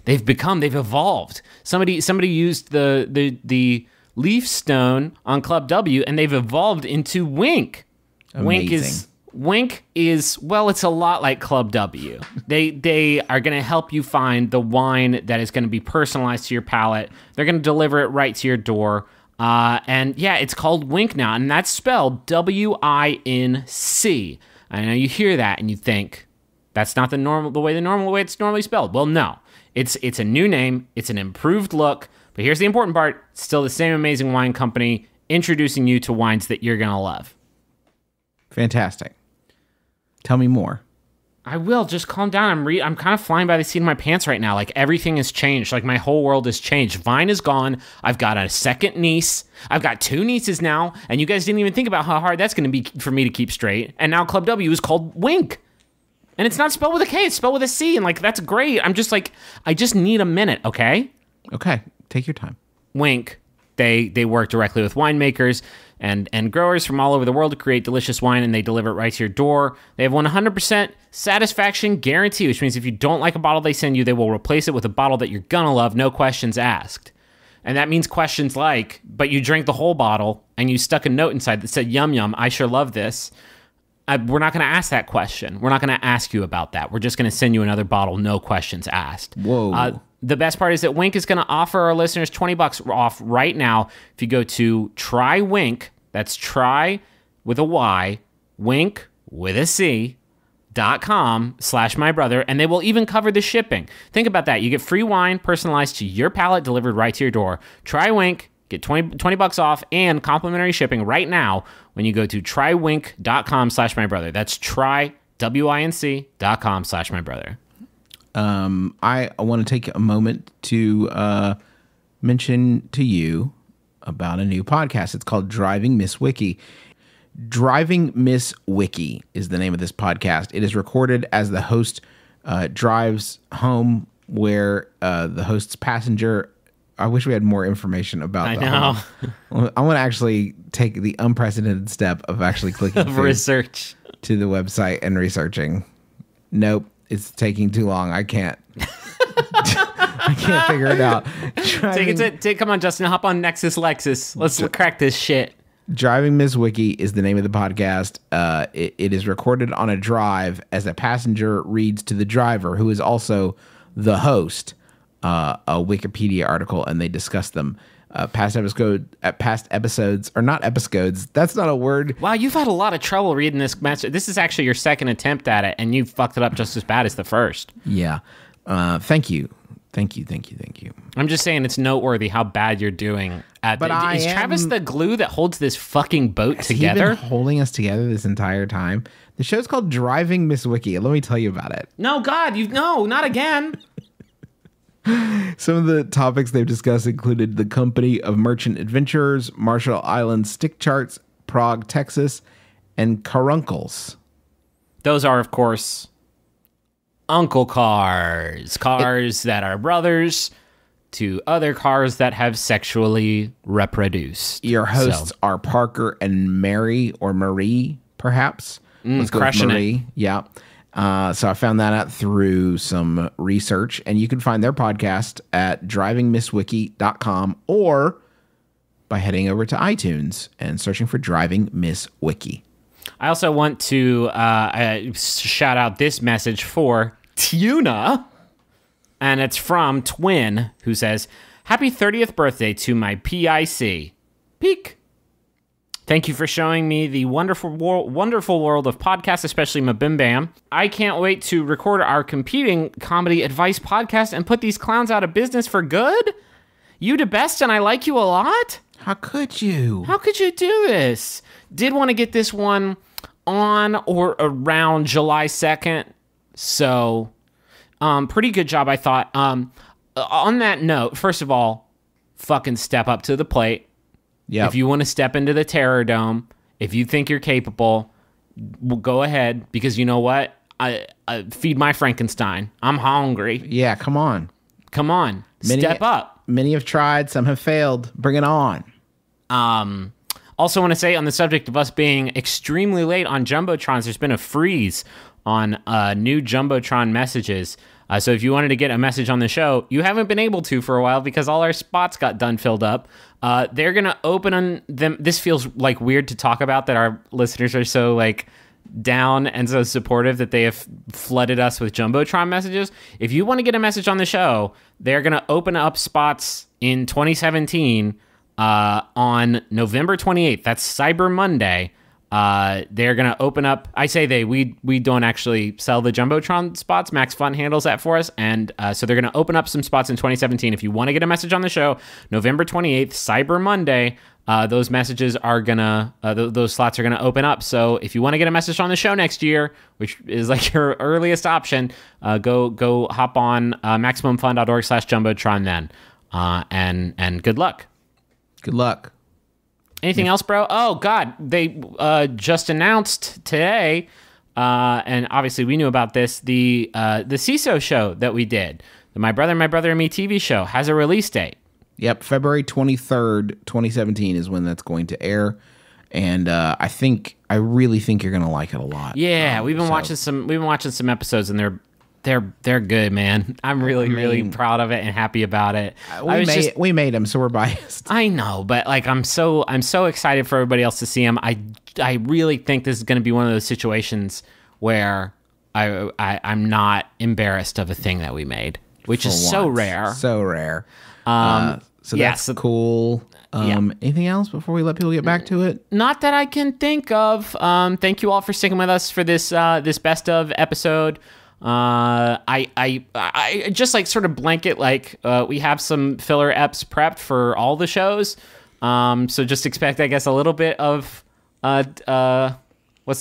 They've evolved. Somebody used the leaf stone on Club W and they've evolved into Wink. Amazing. Wink is, well, it's a lot like Club W. They are going to help you find the wine that is going to be personalized to your palate. They're going to deliver it right to your door. And yeah, it's called Wink now, and that's spelled W-I-N-C. I know you hear that and you think that's not the normal way it's normally spelled. Well, no. It's a new name, it's an improved look, but here's the important part, it's still the same amazing wine company introducing you to wines that you're going to love. Fantastic. Tell me more. I will. Just calm down. I'm kind of flying by the seat of my pants right now. Like, everything has changed. Like, my whole world has changed. Vine is gone. I've got a second niece. I've got two nieces now. And you guys didn't even think about how hard that's going to be for me to keep straight. And now Club W is called Wink. And it's not spelled with a K, it's spelled with a C, and like, that's great. I'm just like, I just need a minute, okay? Okay, take your time. Wink. They work directly with winemakers and growers from all over the world to create delicious wine, and they deliver it right to your door. They have 100% satisfaction guarantee, which means if you don't like a bottle they send you, they will replace it with a bottle that you're gonna love, no questions asked. And that means questions like, but you drank the whole bottle and you stuck a note inside that said, yum, yum, I sure love this. We're not gonna ask that question. We're not gonna ask you about that. We're just gonna send you another bottle, no questions asked. Whoa. The best part is that Wink is going to offer our listeners $20 off right now if you go to Try Wink, that's try with a Y, Wink with a C.com/mybrother, and they will even cover the shipping. Think about that. You get free wine personalized to your palate delivered right to your door. Try Wink, get $20 off and complimentary shipping right now when you go to trywink.com/mybrother. That's try, WINC.com/mybrother. I want to take a moment to mention to you about a new podcast. It's called Driving Miss Wiki. Driving Miss Wiki is the name of this podcast. It is recorded as the host drives home, where the host's passenger... I wish we had more information about that. I know. I want to actually take the unprecedented step of actually clicking of research to the website and researching. Nope. It's taking too long. I can't. I can't figure it out. Come on, Justin. Hop on Nexus Lexus. Let's crack this shit. Driving Miss Wiki is the name of the podcast. It is recorded on a drive as a passenger reads to the driver, who is also the host, a Wikipedia article, and they discuss them. Past episodes or not episodes. That's not a word. Wow, you've had a lot of trouble reading this master. This is actually your second attempt at it, and you fucked it up just as bad as the first. Yeah. Thank you. Thank you. Thank you. Thank you. I'm just saying it's noteworthy how bad you're doing at but the, is Travis the glue that holds this fucking boat together? Has he been holding us together this entire time? The show's called Driving Miss Wiki. Let me tell you about it. No, God, no, not again. Some of the topics they've discussed included the company of merchant adventurers, Marshall Island stick charts, Prague, Texas, and caruncles. Those are, of course, uncle cars. Cars that are brothers to other cars that have sexually reproduced. Your hosts are Parker and Mary, or Marie, perhaps. Let's go with Marie. Crushing it. Yeah. So I found that out through some research, and you can find their podcast at drivingmisswiki.com or by heading over to iTunes and searching for Driving Miss Wiki. I also want to shout out this message for Tuna, and it's from Twin, who says, "Happy 30th birthday to my PIC. Peek. Thank you for showing me the wonderful world of podcasts, especially MBMBaM. I can't wait to record our competing comedy advice podcast and put these clowns out of business for good. You the best, and I like you a lot." How could you? How could you do this? Did want to get this one on or around July 2nd. So, pretty good job, I thought. On that note, first of all, fucking step up to the plate. Yep. If you want to step into the Terror Dome, if you think you're capable, go ahead, because you know what? I feed my Frankenstein. I'm hungry. Yeah, come on. Come on. Step up. Many have tried. Some have failed. Bring it on. Also want to say, on the subject of us being extremely late on Jumbotrons, there's been a freeze on new Jumbotron messages. So if you wanted to get a message on the show, you haven't been able to for a while because all our spots got filled up. They're going to open on them. This feels like weird to talk about, that our listeners are so like down and so supportive that they have flooded us with Jumbotron messages. If you want to get a message on the show, they're going to open up spots in 2017 on November 28th. That's Cyber Monday. They're going to open up, I say they, we don't actually sell the Jumbotron spots. Max Fun handles that for us. And so they're going to open up some spots in 2017. If you want to get a message on the show, November 28th, Cyber Monday, those messages are going to, those slots are going to open up. So if you want to get a message on the show next year, which is like your earliest option, go hop on MaximumFun.org/Jumbotron then. And good luck. Good luck. Anything else, bro? Oh, God. They just announced today And obviously we knew about this. The CISO show that we did, the My Brother and Me TV show, has a release date. Yep, February 23rd, 2017 is when that's going to air. And I really think you're gonna like it a lot. Yeah, we've been watching some episodes, and they're good, man. I'm really proud of it and happy about it. We made them, so we're biased. I know, but like I'm so excited for everybody else to see them. I really think this is gonna be one of those situations where I'm not embarrassed of a thing that we made, which is so rare. So rare. So that's cool. Anything else before we let people get back to it? Not that I can think of. Thank you all for sticking with us for this this best of episode. I just like sort of blanket, like we have some filler eps prepped for all the shows. So just expect, I guess, a little bit of what's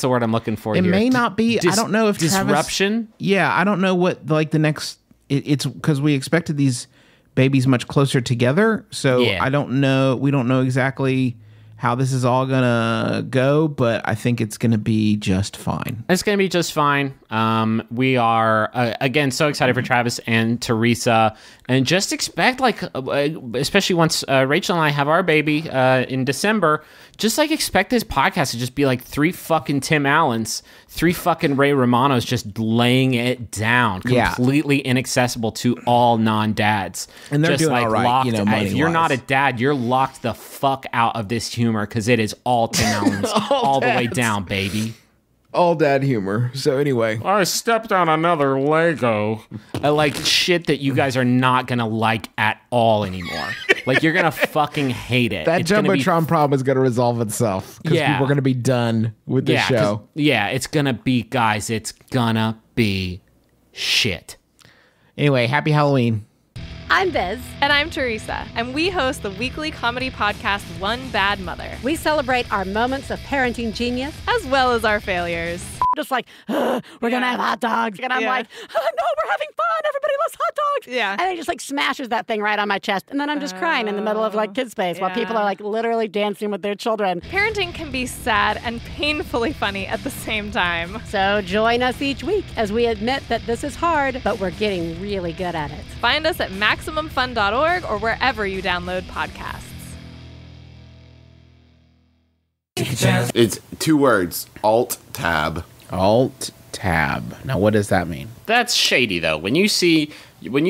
the word I'm looking for? It here? May not be. I don't know if disruption. Travis, yeah, I don't know what like the next. It's because we expected these babies much closer together, so yeah. I don't know. We don't know exactly how this is all gonna go, but I think it's gonna be just fine. It's gonna be just fine. We are again so excited for Travis and Teresa, and just expect like, especially once Rachel and I have our baby in December, just like expect this podcast to just be like three fucking Tim Allens, three fucking Ray Romanos, just laying it down, completely inaccessible to all non-dads. And they're just doing like all right, locked, you know, money-wise. If you're not a dad, you're locked the fuck out of this human. Because it is all 10 hours, all the way down, baby. All dad humor. So anyway, I stepped on another Lego. I like shit that you guys are not gonna like at all anymore. Like you're gonna fucking hate it. That Jumbotron problem is gonna resolve itself. Because people are gonna be done with the show. Yeah, it's gonna be, guys. It's gonna be shit. Anyway, happy Halloween. I'm Biz. And I'm Teresa. And we host the weekly comedy podcast, One Bad Mother. We celebrate our moments of parenting genius. As well as our failures. Just like, we're going to have hot dogs. And I'm like, oh, no, we're having fun. Everybody loves hot dogs. Yeah. And he just like smashes that thing right on my chest. And then I'm just crying in the middle of like kids' space while people are like literally dancing with their children. Parenting can be sad and painfully funny at the same time. So join us each week as we admit that this is hard, but we're getting really good at it. Find us at MaximumFun.org or wherever you download podcasts. It's two words, Alt-Tab. Alt-Tab. Now, what does that mean? That's shady, though. When you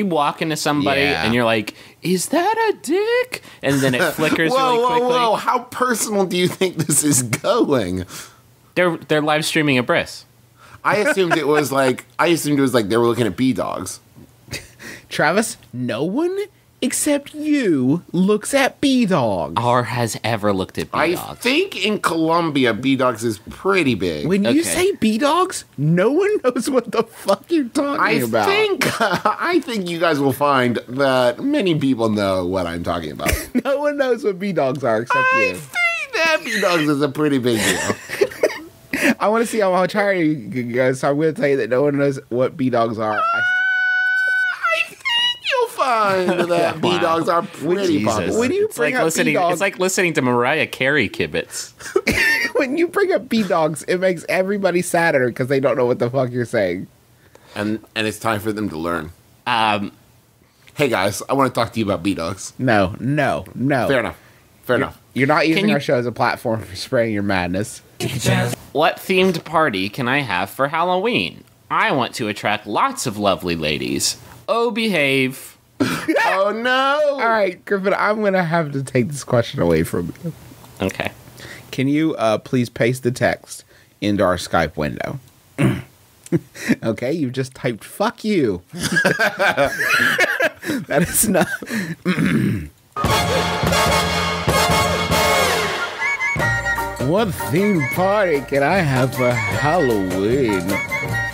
walk into somebody and you're like, is that a dick? And then it flickers really quickly. Whoa, how personal do you think this is going? They're live streaming a bris. I assumed it was like they were looking at B-Dogs. Travis, no one except you looks at B-Dogs. Or has ever looked at B-Dogs. I think in Colombia, B-Dogs is pretty big. When you say B-Dogs, no one knows what the fuck you're talking about. I think you guys will find that many people know what I'm talking about. No one knows what B-Dogs are except you. I think that B-Dogs is a pretty big deal. I want to see how much higher you guys. So I'm going to tell you that no one knows what B-Dogs are. That B-Dogs are pretty popular. When you bring up B-Dogs, it's like listening to Mariah Carey kibitz. When you bring up B-Dogs, it makes everybody sadder because they don't know what the fuck you're saying. And it's time for them to learn. Hey guys, I want to talk to you about B-Dogs. No, no, no. Fair enough. Fair enough. You're not using our show as a platform for spreading your madness. What themed party can I have for Halloween? I want to attract lots of lovely ladies. Oh, behave. Oh, no. All right, Griffin, I'm going to have to take this question away from you. Okay. Can you please paste the text into our Skype window? Okay, you've just typed, fuck you. That is not... What theme party can I have for Halloween?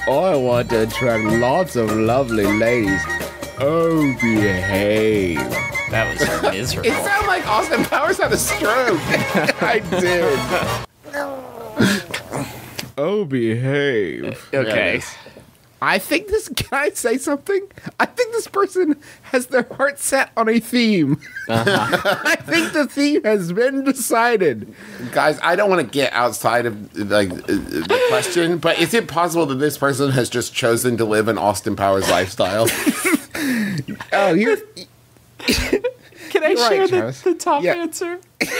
I want to attract lots of lovely ladies. Oh, behave. That was miserable. It sounded like Austin Powers had a stroke. I did. Oh, behave. Okay. I think this, can I say something? I think this person has their heart set on a theme. Uh-huh. I think the theme has been decided. Guys, I don't want to get outside of like the question, but is it possible that this person has just chosen to live an Austin Powers lifestyle? Oh, you're... Can I share the top answer? Please.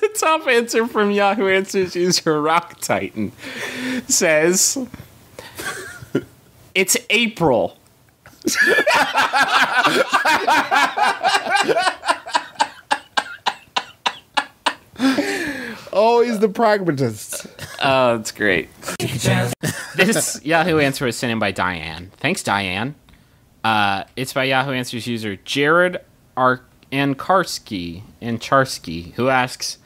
The top answer from Yahoo Answers user Rock Titan says, "It's April." Always the pragmatist. Oh, it's great. This Yahoo answer was sent in by Diane. Thanks, Diane. It's by Yahoo Answers user Jared Ankarski, who asks,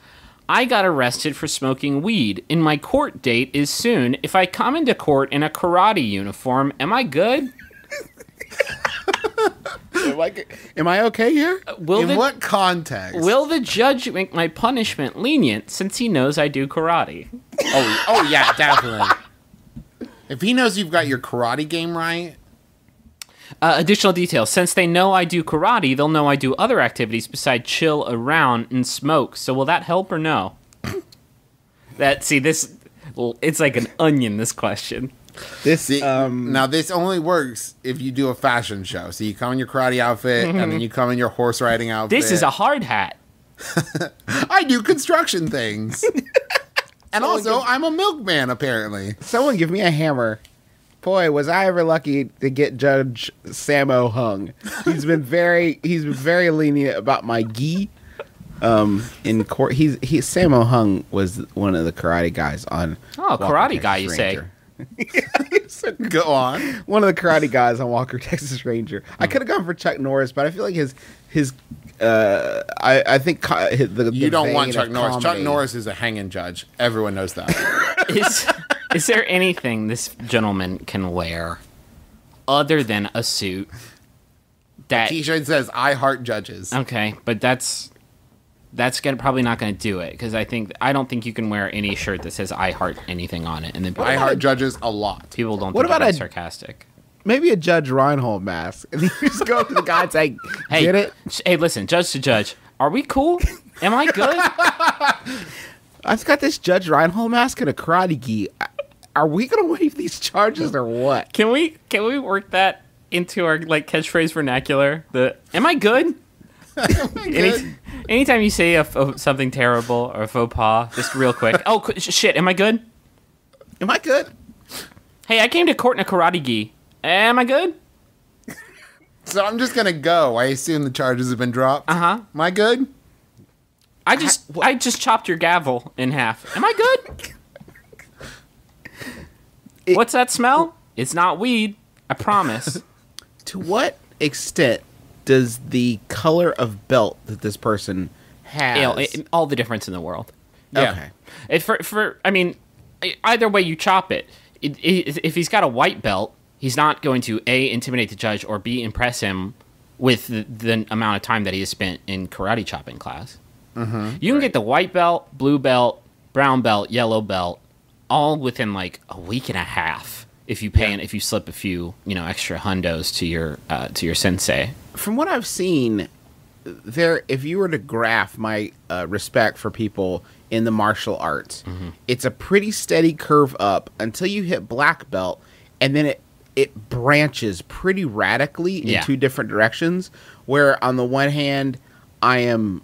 I got arrested for smoking weed, and my court date is soon. If I come into court in a karate uniform, am I good? Am I okay here? In what context? Will the judge make my punishment lenient since he knows I do karate? Oh yeah, definitely. If he knows you've got your karate game right. Additional details. Since they know I do karate, they'll know I do other activities besides chill around and smoke. So will that help or no? It's like an onion, this question. Now this only works if you do a fashion show. So you come in your karate outfit, and then you come in your horse riding outfit. This is a hard hat. I do construction things. And also, I'm a milkman, apparently. Someone give me a hammer. Boy, was I ever lucky to get Judge Sammo hung. He's been very lenient about my gi. In court, Sammo Hung was one of the karate guys on. Oh, karate guy, you say? Go on. One of the karate guys on Walker Texas Ranger. I could have gone for Chuck Norris, but I feel like I think you don't want Chuck Norris. Comedy. Chuck Norris is a hanging judge. Everyone knows that. Is there anything this gentleman can wear other than a suit? That T-shirt says "I heart judges." Okay, but that's probably not going to do it, because I don't think you can wear any shirt that says "I heart" anything on it, and then I heart judges a lot. People don't. What about sarcastic? Maybe a Judge Reinhold mask, and you just go up to the guy and say, "Hey, get it? Hey, listen, judge to judge, are we cool? Am I good?" I've got this Judge Reinhold mask and a karate gi. Are we gonna waive these charges or what? Can we work that into our like catchphrase vernacular? Am I good? Am I good? Anytime you say something terrible or a faux pas, just real quick. Oh shit! Am I good? Am I good? Hey, I came to court in a karate gi. Am I good? So I'm just gonna go. I assume the charges have been dropped. Am I good? I just chopped your gavel in half. Am I good? What's that smell? It's not weed. I promise. To what extent does the color of belt that this person has... all the difference in the world. Yeah. Okay. Either way you chop it. If he's got a white belt, he's not going to, A, intimidate the judge, or B, impress him with the amount of time that he has spent in karate chopping class. You can get the white belt, blue belt, brown belt, yellow belt, all within like a week and a half if you pay if you slip a few extra hundos to your sensei. From what I've seen, if you were to graph my respect for people in the martial arts, it's a pretty steady curve up until you hit black belt, and then it branches pretty radically in two different directions. Where on the one hand, I am.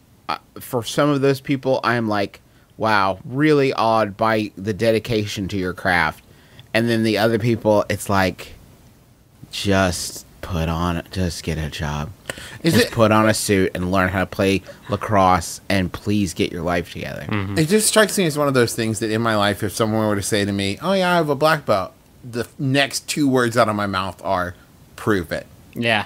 For some of those people, I'm like, wow, really awed by the dedication to your craft. And then the other people, it's like, just put on, just get a job. Just put on a suit and learn how to play lacrosse and please get your life together. It just strikes me as one of those things that in my life, if someone were to say to me, oh yeah, I have a black belt, the next two words out of my mouth are, prove it. Yeah.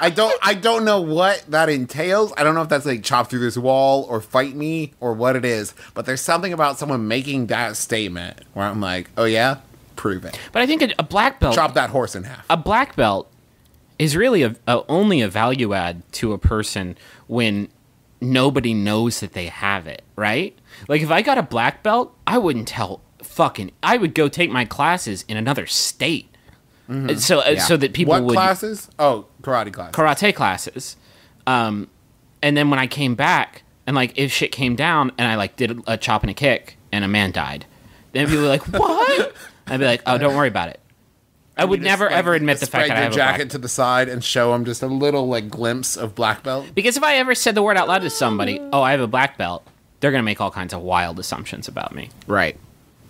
I don't know what that entails. I don't know if that's like chop through this wall or fight me or what it is. But there's something about someone making that statement where I'm like, oh yeah, prove it. But I think a black belt... Chop that horse in half. A black belt is really only a value add to a person when nobody knows that they have it, right? Like if I got a black belt, I wouldn't tell fucking, I would go take my classes in another state. Mm-hmm. So that people would... What classes? Oh, karate classes. Karate classes. And then when I came back, and like if shit came down, and I like did a chop and a kick, and a man died, then people were like, what? I'd be like, oh, don't worry about it. I would never, like, ever admit the fact that I have a black belt. Spread your jacket to the side and show them just a little, like, glimpse of black belt. Because if I ever said the word out loud to somebody, oh, I have a black belt, they're going to make all kinds of wild assumptions about me. Right.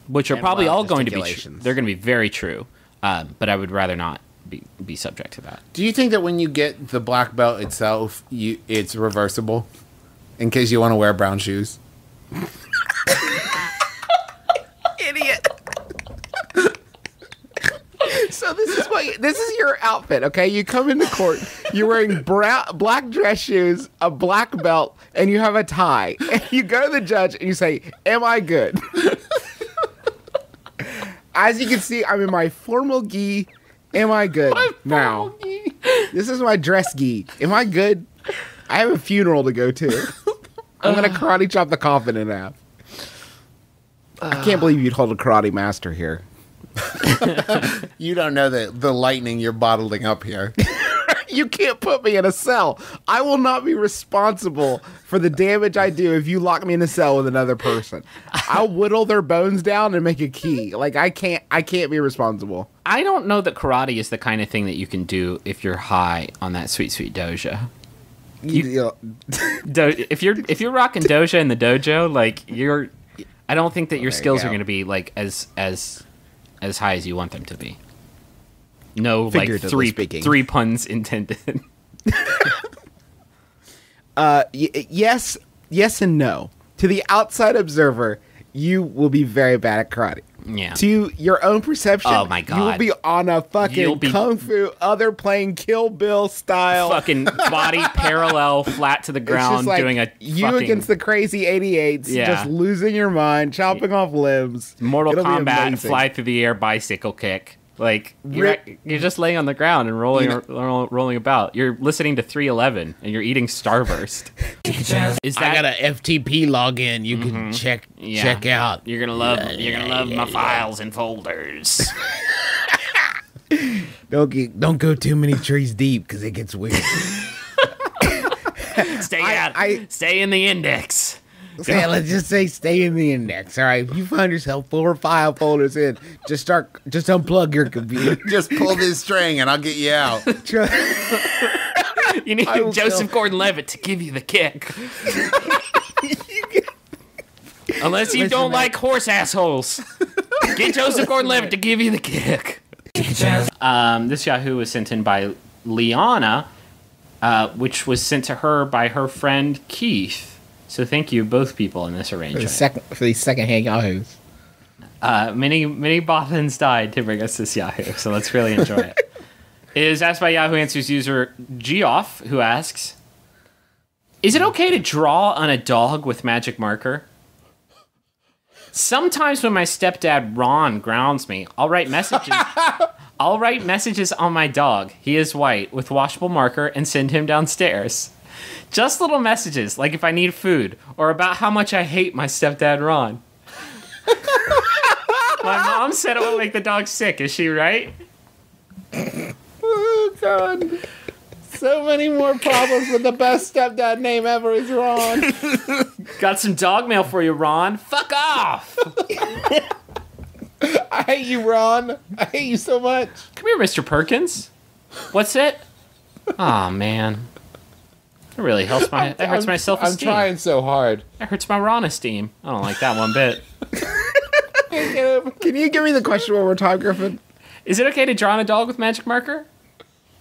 Which are probably all going to be true. They're going to be very true. But I would rather not be subject to that. Do you think that when you get the black belt itself, it's reversible? In case you want to wear brown shoes? Idiot. So this is your outfit, okay? You come into court, you're wearing black dress shoes, a black belt, and you have a tie. And you go to the judge and you say, am I good? As you can see, I'm in my formal gi. Am I good? Now, this is my dress gi. Am I good? I have a funeral to go to. I'm going to karate chop the coffin in half. I can't believe you'd hold a karate master here. You don't know the lightning you're bottling up here. You can't put me in a cell. I will not be responsible for the damage I do if you lock me in a cell with another person. I'll whittle their bones down and make a key. Like, I can't be responsible. I don't know that karate is the kind of thing that you can do if you're high on that sweet, sweet doja. If you're rocking doja in the dojo, like, you're... I don't think that your skills are going to be, like, as high as you want them to be. No, like, three puns intended. Yes and no. To the outside observer, you will be very bad at karate. Yeah. To your own perception, oh my God, you will be on a fucking kung fu other plane Kill Bill style. Fucking body parallel, flat to the ground, like doing a you against the crazy 88s, yeah. Just losing your mind, chopping off limbs. Mortal Kombat, fly through the air, bicycle kick. Like, you're just laying on the ground and rolling, you know, rolling about. You're listening to 311 and you're eating Starburst. Is that... I got an FTP login. You can check out. You're gonna love. You're gonna love my files and folders. Don't go too many trees deep because it gets weird. Stay in the index. Yeah, let's just say stay in the index. All right, if you find yourself 4 file folders in, just unplug your computer. Just pull this string, and I'll get you out. You need Joseph Gordon-Levitt to give you the kick. Unless you don't like horse assholes, get Joseph Gordon-Levitt to give you the kick. This Yahoo was sent in by Liana, which was sent to her by her friend Keith. So thank you, both people, in this arrangement. For these second-hand Yahoos. Many boffins died to bring us this Yahoo, so let's really enjoy it. It is asked by Yahoo Answers user Geoff, who asks, is it okay to draw on a dog with magic marker? Sometimes when my stepdad Ron grounds me, I'll write messages on my dog. He is white, with washable marker, and send him downstairs. Just little messages, like if I need food, or about how much I hate my stepdad Ron. My mom said it will make the dog sick. Is she right? Oh, God. So many more problems with the best stepdad name ever is Ron. Got some dog mail for you, Ron. Fuck off! I hate you, Ron. I hate you so much. Come here, Mr. Perkins. What's it? Aw, oh, man. It really helps that hurts my self-esteem. I'm trying so hard. That hurts my Ron esteem. I don't like that one bit. Can you give me the question one more time, Griffin? Is it okay to draw on a dog with magic marker?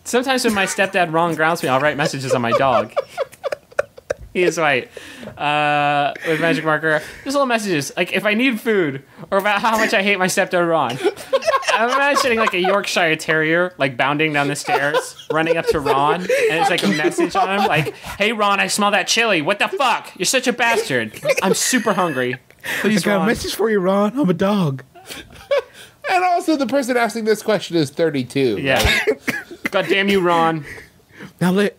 Sometimes when my stepdad Ron grounds me, I'll write messages on my dog. He is white. With magic marker. Just little messages, like if I need food, or about how much I hate my stepdad Ron. I'm imagining like a Yorkshire Terrier, like bounding down the stairs, running up to Ron, and it's like a message on him, like, hey Ron, I smell that chili. What the fuck? You're such a bastard. I'm super hungry. Please, Ron. I got a message for you, Ron. I'm a dog. And also the person asking this question is 32. Yeah. God damn you, Ron.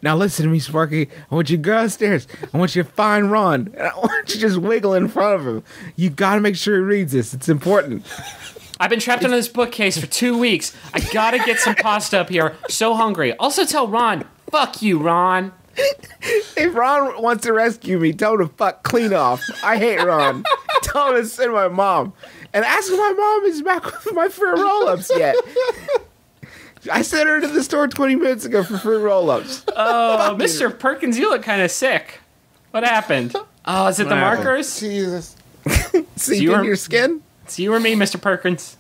Now listen to me, Sparky. I want you to go downstairs. I want you to find Ron. And I want you to just wiggle in front of him. You got to make sure he reads this. It's important. I've been trapped under this bookcase for 2 weeks. I got to get some pasta up here. So hungry. Also tell Ron, fuck you, Ron. If Ron wants to rescue me, tell him to fuck clean off. I hate Ron. Tell him to send my mom. And ask if my mom is back with my free roll-ups yet. I sent her to the store 20 minutes ago for free roll-ups. Oh, Mr. Perkins, you look kind of sick. What happened? Oh, is it the markers? Jesus. See you in your skin? It's you or me, Mr. Perkins.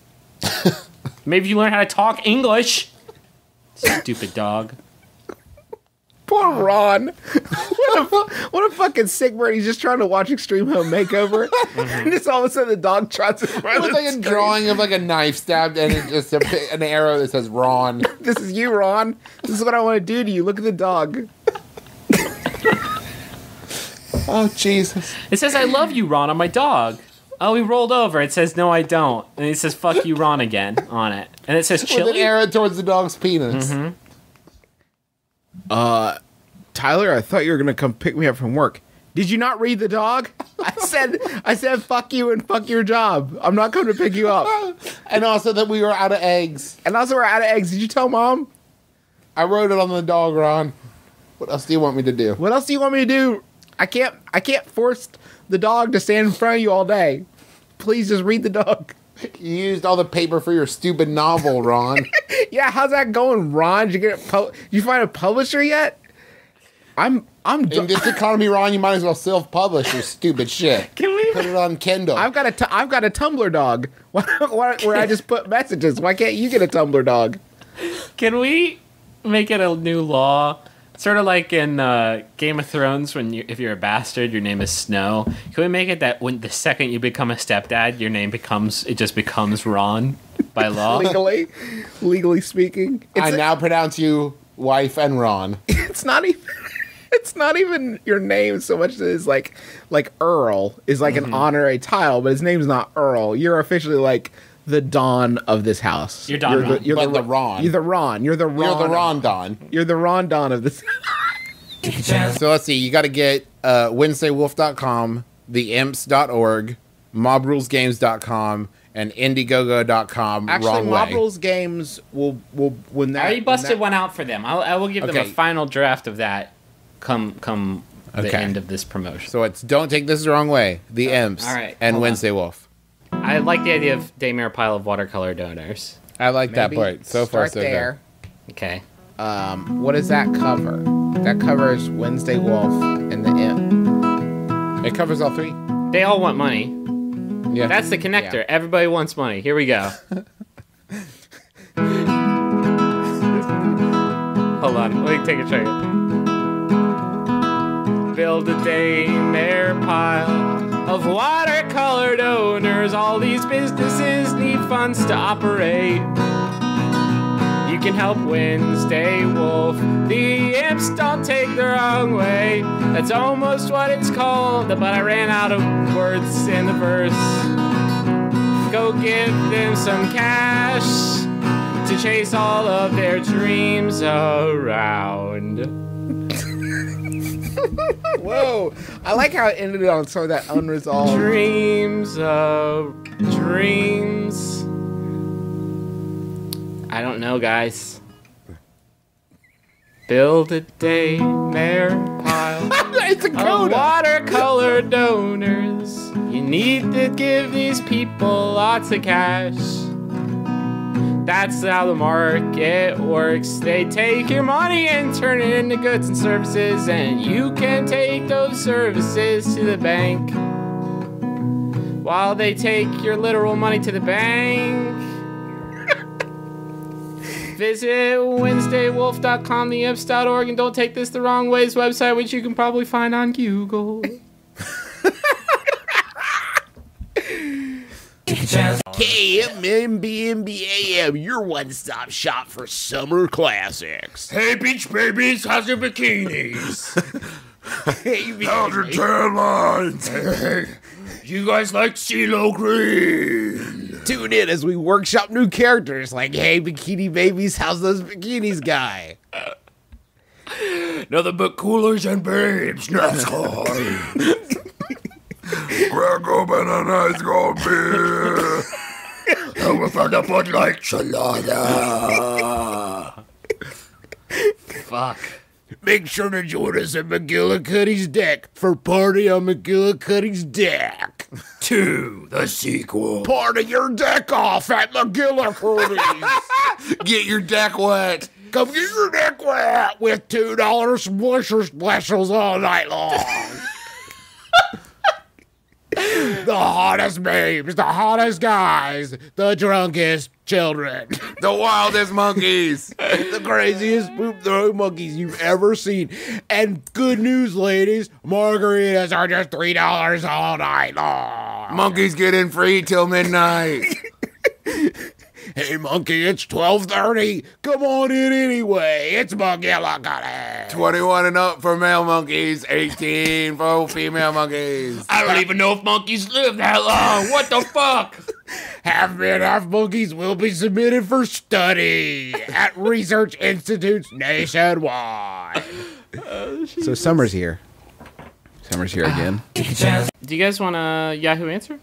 Maybe you learn how to talk English. Stupid dog. Poor Ron. What a fucking sick bird. He's just trying to watch Extreme Home Makeover. And just all of a sudden the dog tries to run. It was like a drawing of like a knife stabbed and it's just an arrow that says Ron. This is you, Ron. This is what I want to do to you. Look at the dog. Oh, Jesus. It says, I love you, Ron, on my dog. Oh, he rolled over. It says, no, I don't. And it says, fuck you, Ron, again on it. And it says, chili. With an arrow towards the dog's penis. Mm-hmm. Tyler, I thought you were gonna come pick me up from work. Did you not read the dog? I said fuck you and fuck your job. I'm not coming to pick you up. And also that we were out of eggs. Did you tell Mom? I wrote it on the dog, Ron. What else do you want me to do? I can't force the dog to stand in front of you all day. Please just read the dog. You used all the paper for your stupid novel, Ron. Yeah, how's that going, Ron? Did you find a publisher yet? I'm in this economy, Ron. You might as well self-publish your stupid shit. Can we put it on Kindle? I've got a Tumblr dog. Where I just put messages. Why can't you get a Tumblr dog? Can we make it a new law? Sort of like in Game of Thrones, when if you're a bastard, your name is Snow. Can we make it that when the second you become a stepdad, your name just becomes Ron by law? legally speaking, I now pronounce you wife and Ron. It's not even your name so much as like Earl is like an honorary title, but his name's not Earl. You're officially like the Don of this house. You're Don. You're the Ron. You're the Ron. You're the Ron Don. You're the Ron Don of this. So let's see. You got to get WednesdayWolf.com, TheImps.org, MobRulesGames.com, and Indiegogo.com. Actually, MobRulesGames will when that. I already busted one out for them. I will give them a final draft of that. Come the end of this promotion. So it's Don't Take This the Wrong Way, The Imps, and Wednesday Wolf. I like the idea of Daymare Pile of Watercolor Donors. I like that part. So far, so good. Okay. What does that cover? That covers Wednesday Wolf and the Imp. It covers all three. They all want money. Yeah. That's the connector. Yeah. Everybody wants money. Here we go. Hold on. Let me take a second. Build a Daymare Pile of watercolor donors. All these businesses need funds to operate. You can help Wednesday Wolf. The Imps Don't Take the Wrong Way. That's almost what it's called, but I ran out of words in the verse. Go give them some cash to chase all of their dreams around. Whoa! I like how it ended on sort of that unresolved dreams. I don't know, guys. Build a Daymare Pile. It's a coda. Of watercolor donors. You need to give these people lots of cash. That's how the market works. They take your money and turn it into goods and services, and you can take those services to the bank. While they take your literal money to the bank. Visit WednesdayWolf.com, TheImps.org, and Don't Take This the Wrong Way's website, which you can probably find on Google. MBMBaM, your one-stop shop for summer classics. Hey, beach babies, how's your bikinis? Hey, how's your tan lines? You guys like CeeLo Green? Tune in as we workshop new characters like, hey, bikini babies, how's those bikinis guy? Nothing but coolers and babes next time. Crack open a nice cold beer. And we found a foot like Shalada. Fuck. Make sure to join us at McGillicuddy's Deck for Party on McGillicuddy's Deck 2, the sequel. Party your deck off at McGillicuddy's. Get your deck wet. Come get your deck wet with $2 Swisher Splashers all night long. The hottest babes, the hottest guys, the drunkest children, the wildest monkeys, the craziest poop-throwing monkeys you've ever seen. And good news, ladies, margaritas are just $3 all night long. Monkeys get in free till midnight. Hey, monkey, it's 12:30. Come on in anyway. It's McGillicuddy. 21 and up for male monkeys, 18 for female monkeys. I don't even know if monkeys live that long. What the fuck? Half men, half monkeys will be submitted for study at research institutes nationwide. So summer's here. Summer's here again. Do you guys want a Yahoo answer?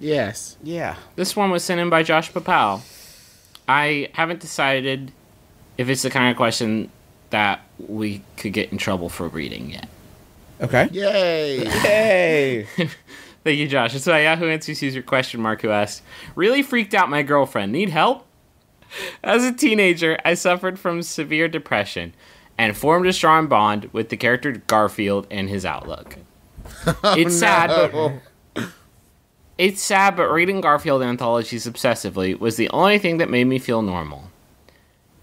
Yes. Yeah. This one was sent in by Josh Papal. I haven't decided if it's the kind of question that we could get in trouble for reading yet. Okay. Yay! Yay! Thank you, Josh. It's by Yahoo Answers user question mark who asked, really freaked out my girlfriend. Need help? As a teenager, I suffered from severe depression and formed a strong bond with the character Garfield and his outlook. It's sad, but reading Garfield anthologies obsessively was the only thing that made me feel normal.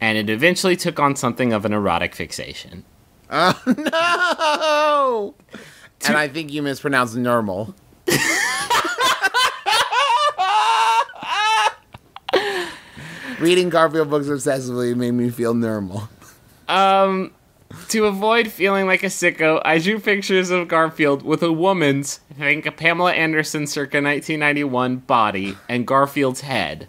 And it eventually took on something of an erotic fixation. Oh, no! And I think you mispronounced normal. Reading Garfield books obsessively made me feel normal. To avoid feeling like a sicko, I drew pictures of Garfield with a woman's, I think Pamela Anderson circa 1991, body and Garfield's head.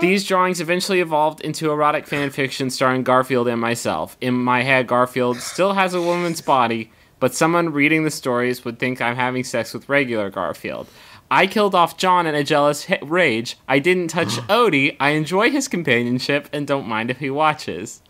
These drawings eventually evolved into erotic fan fiction starring Garfield and myself. In my head, Garfield still has a woman's body, but someone reading the stories would think I'm having sex with regular Garfield. I killed off John in a jealous rage. I didn't touch Odie. I enjoy his companionship and don't mind if he watches.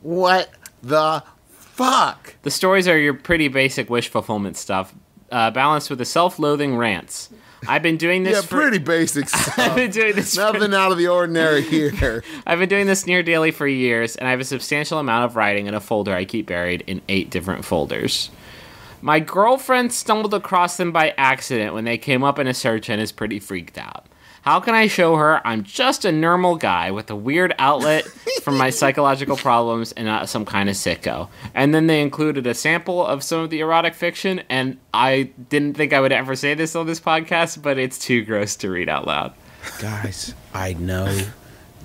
What the fuck? The stories are your pretty basic wish fulfillment stuff, balanced with the self-loathing rants. I've been doing this. Yeah, pretty basic stuff. I've been doing this. Nothing out of the ordinary here. I've been doing this near daily for years, and I have a substantial amount of writing in a folder I keep buried in 8 different folders. My girlfriend stumbled across them by accident when they came up in a search and is pretty freaked out. How can I show her I'm just a normal guy with a weird outlet for my psychological problems and not some kind of sicko? And then they included a sample of some of the erotic fiction, and I didn't think I would ever say this on this podcast, but it's too gross to read out loud. Guys, I know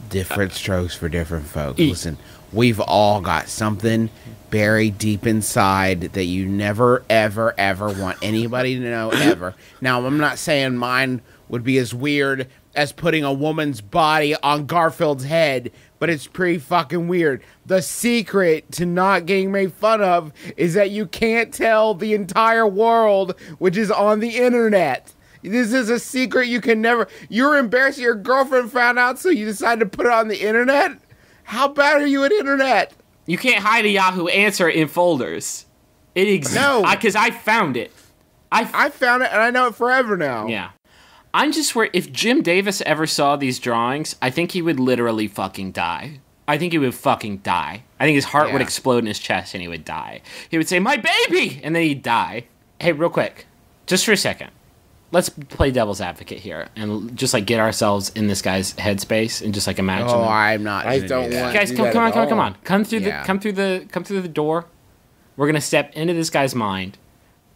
different strokes for different folks. Listen, we've all got something buried deep inside that you never, ever, ever want anybody to know, ever. Now, I'm not saying mine would be as weird as putting a woman's body on Garfield's head, but it's pretty fucking weird. The secret to not getting made fun of is that you can't tell the entire world, which is on the internet. This is a secret you can never... You're embarrassed your girlfriend found out, so you decided to put it on the internet? How bad are you at internet? You can't hide a Yahoo answer in folders. It exists. No. Because I found it. I found it, and I know it forever now. Yeah. I'm just worried, if Jim Davis ever saw these drawings, I think he would literally fucking die. I think he would fucking die. I think his heart would explode in his chest and he would die. He would say, my baby! And then he'd die. Hey, real quick, just for a second, let's play devil's advocate here and just like get ourselves in this guy's headspace and just like imagine. Oh, I'm not. I don't want. Guys, come on. Come through the door. We're gonna step into this guy's mind.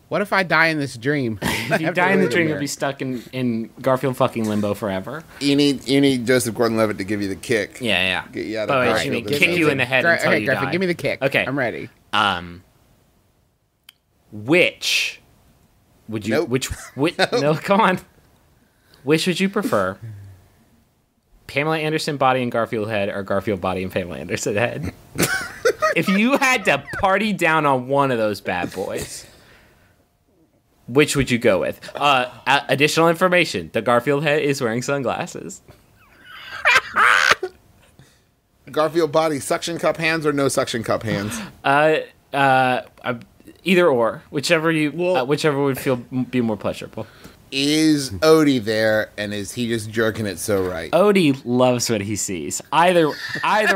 What if I die in this dream? If you die in the dream, you'll be stuck in Garfield fucking limbo forever. You need Joseph Gordon-Levitt to give you the kick. Yeah. Get you out of Garfield. Kick you in the head until you die. Garfield, give me the kick. Okay, I'm ready. Which would you? Nope. Which no, come on. Which would you prefer? Pamela Anderson body and Garfield head, or Garfield body and Pamela Anderson head? If you had to party down on one of those bad boys, which would you go with? Additional information. The Garfield head is wearing sunglasses. Garfield body, suction cup hands or no suction cup hands? Either or. Whichever you, whichever would be more pleasurable. Is Odie there, and is he just jerking it so right? Odie loves what he sees. Either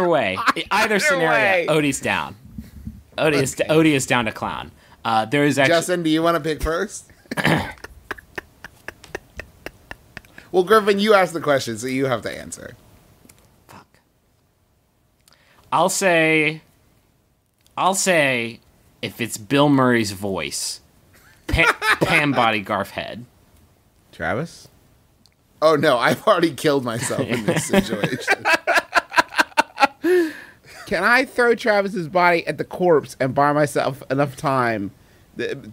way, either scenario, way. Odie's down. Odie is down to clown. There is actually... Justin, do you want to pick first? Well, Griffin, you asked the question, so you have to answer. Fuck. I'll say, if it's Bill Murray's voice, Pam body Garf head. Travis? Oh, no, I've already killed myself in this situation. Can I throw Travis's body at the corpse and buy myself enough time?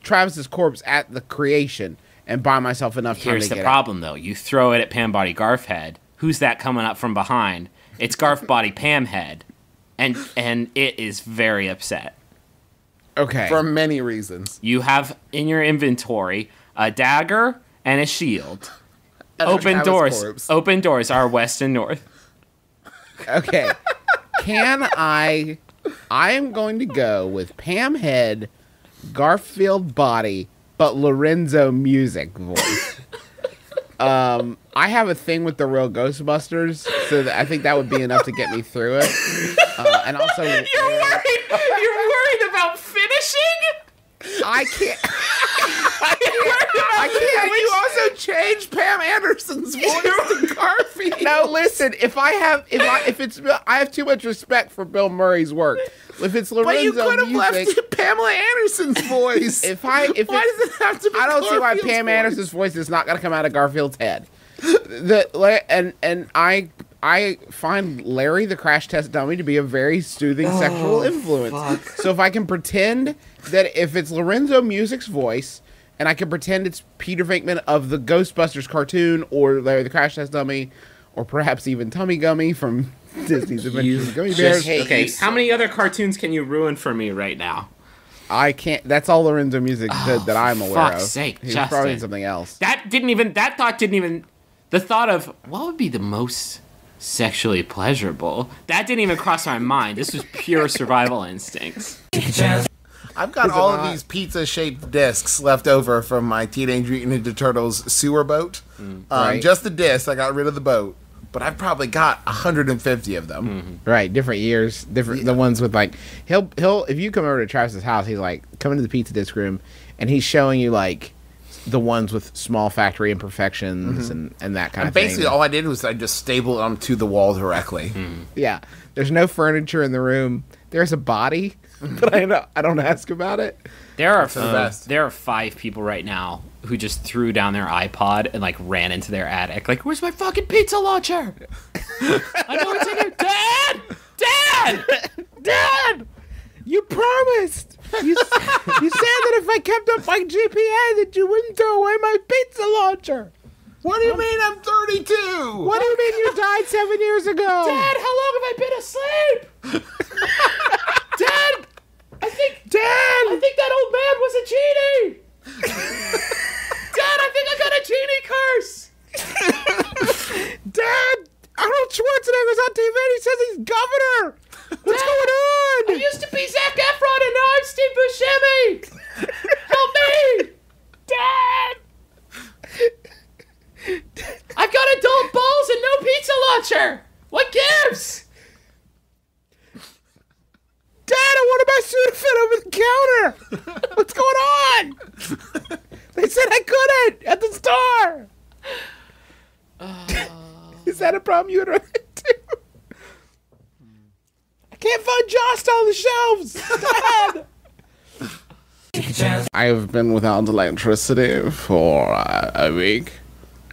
Travis's corpse at the creation and buy myself enough time. Here's the problem, though. You throw it at Pam body Garf head. Who's that coming up from behind? It's Garf body Pam head. And it is very upset. Okay. For many reasons. You have in your inventory a dagger... and a shield. Open doors are west and north. Okay. I am going to go with Pam head, Garfield body, but Lorenzo music voice. I have a thing with the real Ghostbusters, so I think that would be enough to get me through it. And also, you're worried about finishing? I can't. You also changed Pam Anderson's voice to Garfield. Now listen, I have too much respect for Bill Murray's work. If it's Lorenzo Music, but you could have left Pamela Anderson's voice. Why does it have to be? I don't see why Pam Anderson's voice is not going to come out of Garfield's head. I find Larry, the crash test dummy, to be a very soothing sexual influence. Fuck. So if I can pretend that if it's Lorenzo Music's voice, and I can pretend it's Peter Venkman of the Ghostbusters cartoon or Larry the Crash Test Dummy or perhaps even Tummy Gummy from Disney's Adventures of Gummy Bears. Okay, how many other cartoons can you ruin for me right now? I can't. That's all Lorenzo Music did that I'm aware of. For fuck's sake, Justin. He's probably in something else. The thought of what would be the most sexually pleasurable, that didn't even cross my mind. This was pure survival instincts. I've got all of these pizza-shaped discs left over from my Teenage Mutant Ninja Turtles sewer boat. Right. Just the disc. I got rid of the boat. But I've probably got 150 of them. Mm-hmm. Right. Different years. The ones with, like, if you come over to Travis's house, he's, like, come into the pizza disc room, and he's showing you, like, the ones with small factory imperfections and that kind of thing. Basically, all I did was I just stapled them to the wall directly. Mm-hmm. Yeah. There's no furniture in the room. There's a body. But I don't ask about it. There are 5 people right now who just threw down their iPod and, like, ran into their attic. Like, where's my fucking pizza launcher? I know it's in here. Dad! Dad! Dad! You promised! You said that if I kept up my GPA that you wouldn't throw away my pizza launcher. What do you mean I'm 32? What do you mean you died 7 years ago? Dad, how long have I been asleep? Dad! I think that old man was a genie! Dad, I think I got a genie curse! Dad, Arnold Schwarzenegger's on TV and he says he's governor! What's going on? I used to be Zac Efron and now I'm Steve Buscemi! Help me! Dad! I've got adult balls and no pizza launcher! What gives? Dad, I wanted my Sudafed over the counter. What's going on? They said I couldn't at the store. Is that a problem you would run into? I can't find Jost on the shelves. Dad. I have been without electricity for a week,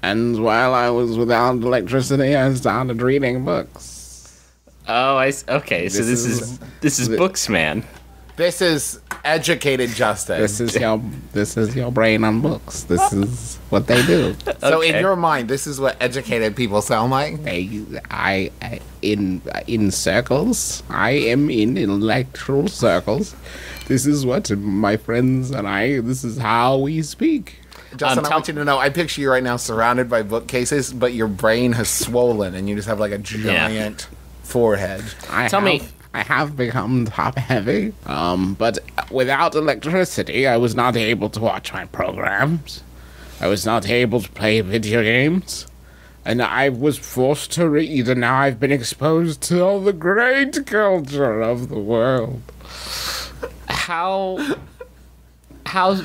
and while I was without electricity, I started reading books. Oh, okay. So this is Booksman. This is educated justice. This is your brain on books. This is what they do. Okay. So in your mind, this is what educated people sound like. In circles, I am in intellectual circles. This is what my friends and I. This is how we speak. Justin, I want you to know, I picture you right now surrounded by bookcases, but your brain has swollen, and you just have like a giant forehead. I have become top-heavy, but without electricity, I was not able to watch my programs. I was not able to play video games, and I was forced to read, and now I've been exposed to all the great culture of the world. How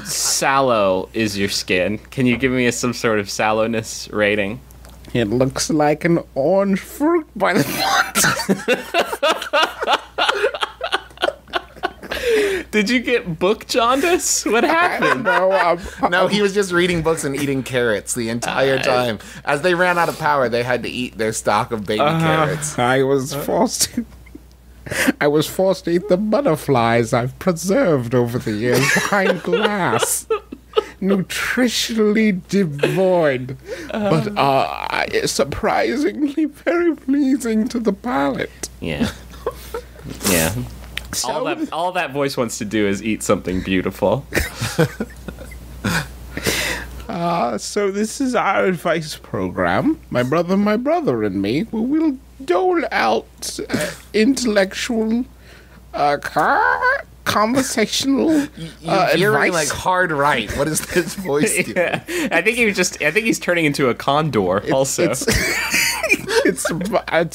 sallow is your skin? Can you give me some sort of sallowness rating? It looks like an orange fruit by the font. Did you get book jaundice? What happened? No, he was just reading books and eating carrots the entire time. As they ran out of power, they had to eat their stock of baby carrots. I was forced to eat the butterflies I've preserved over the years behind glass. Nutritionally devoid, but surprisingly very pleasing to the palate. Yeah. Yeah. So, all that voice wants to do is eat something beautiful. So this is our advice program. My brother, and me, we'll dole out intellectual conversational you're advice. Like hard right. What is this voice doing? Yeah. I think he's turning into a condor. It's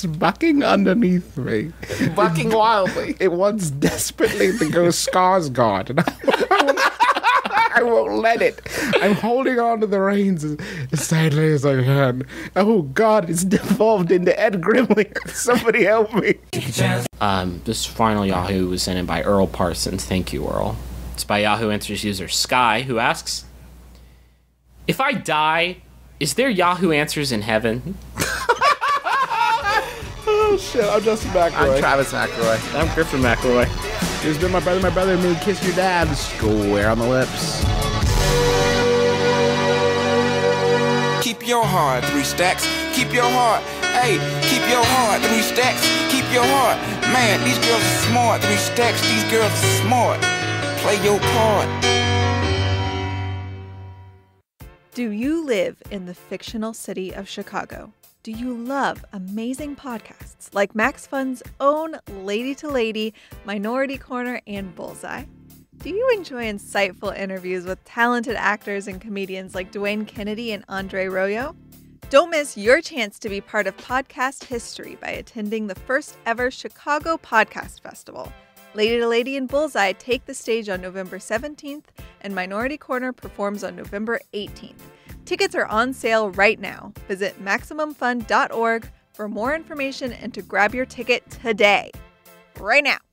bucking underneath me. Bucking wildly. It wants desperately to go Skarsgård, and I won't let it. I'm holding on to the reins as tightly as I can. Oh God, it's devolved into Ed Grimley. Somebody help me. This final Yahoo was sent in by Earl Parsons. Thank you, Earl. It's by Yahoo Answers user Sky, who asks, if I die, is there Yahoo Answers in heaven? Oh shit, I'm Justin McElroy. I'm Travis McElroy. I'm Griffin McElroy. Here's been my brother and me. Kiss your dad. Square on the lips. Keep your heart, 3 stacks. Keep your heart. Hey, keep your heart, 3 stacks. Keep your heart. Man, these girls are smart, 3 stacks. These girls are smart. Play your part. Do you live in the fictional city of Chicago? Do you love amazing podcasts like Max Fun's own Lady to Lady, Minority Corner, and Bullseye? Do you enjoy insightful interviews with talented actors and comedians like Dwayne Kennedy and Andre Royo? Don't miss your chance to be part of podcast history by attending the first ever Chicago Podcast Festival. Lady to Lady and Bullseye take the stage on November 17th, and Minority Corner performs on November 18th. Tickets are on sale right now. Visit MaximumFun.org for more information and to grab your ticket today. Right now.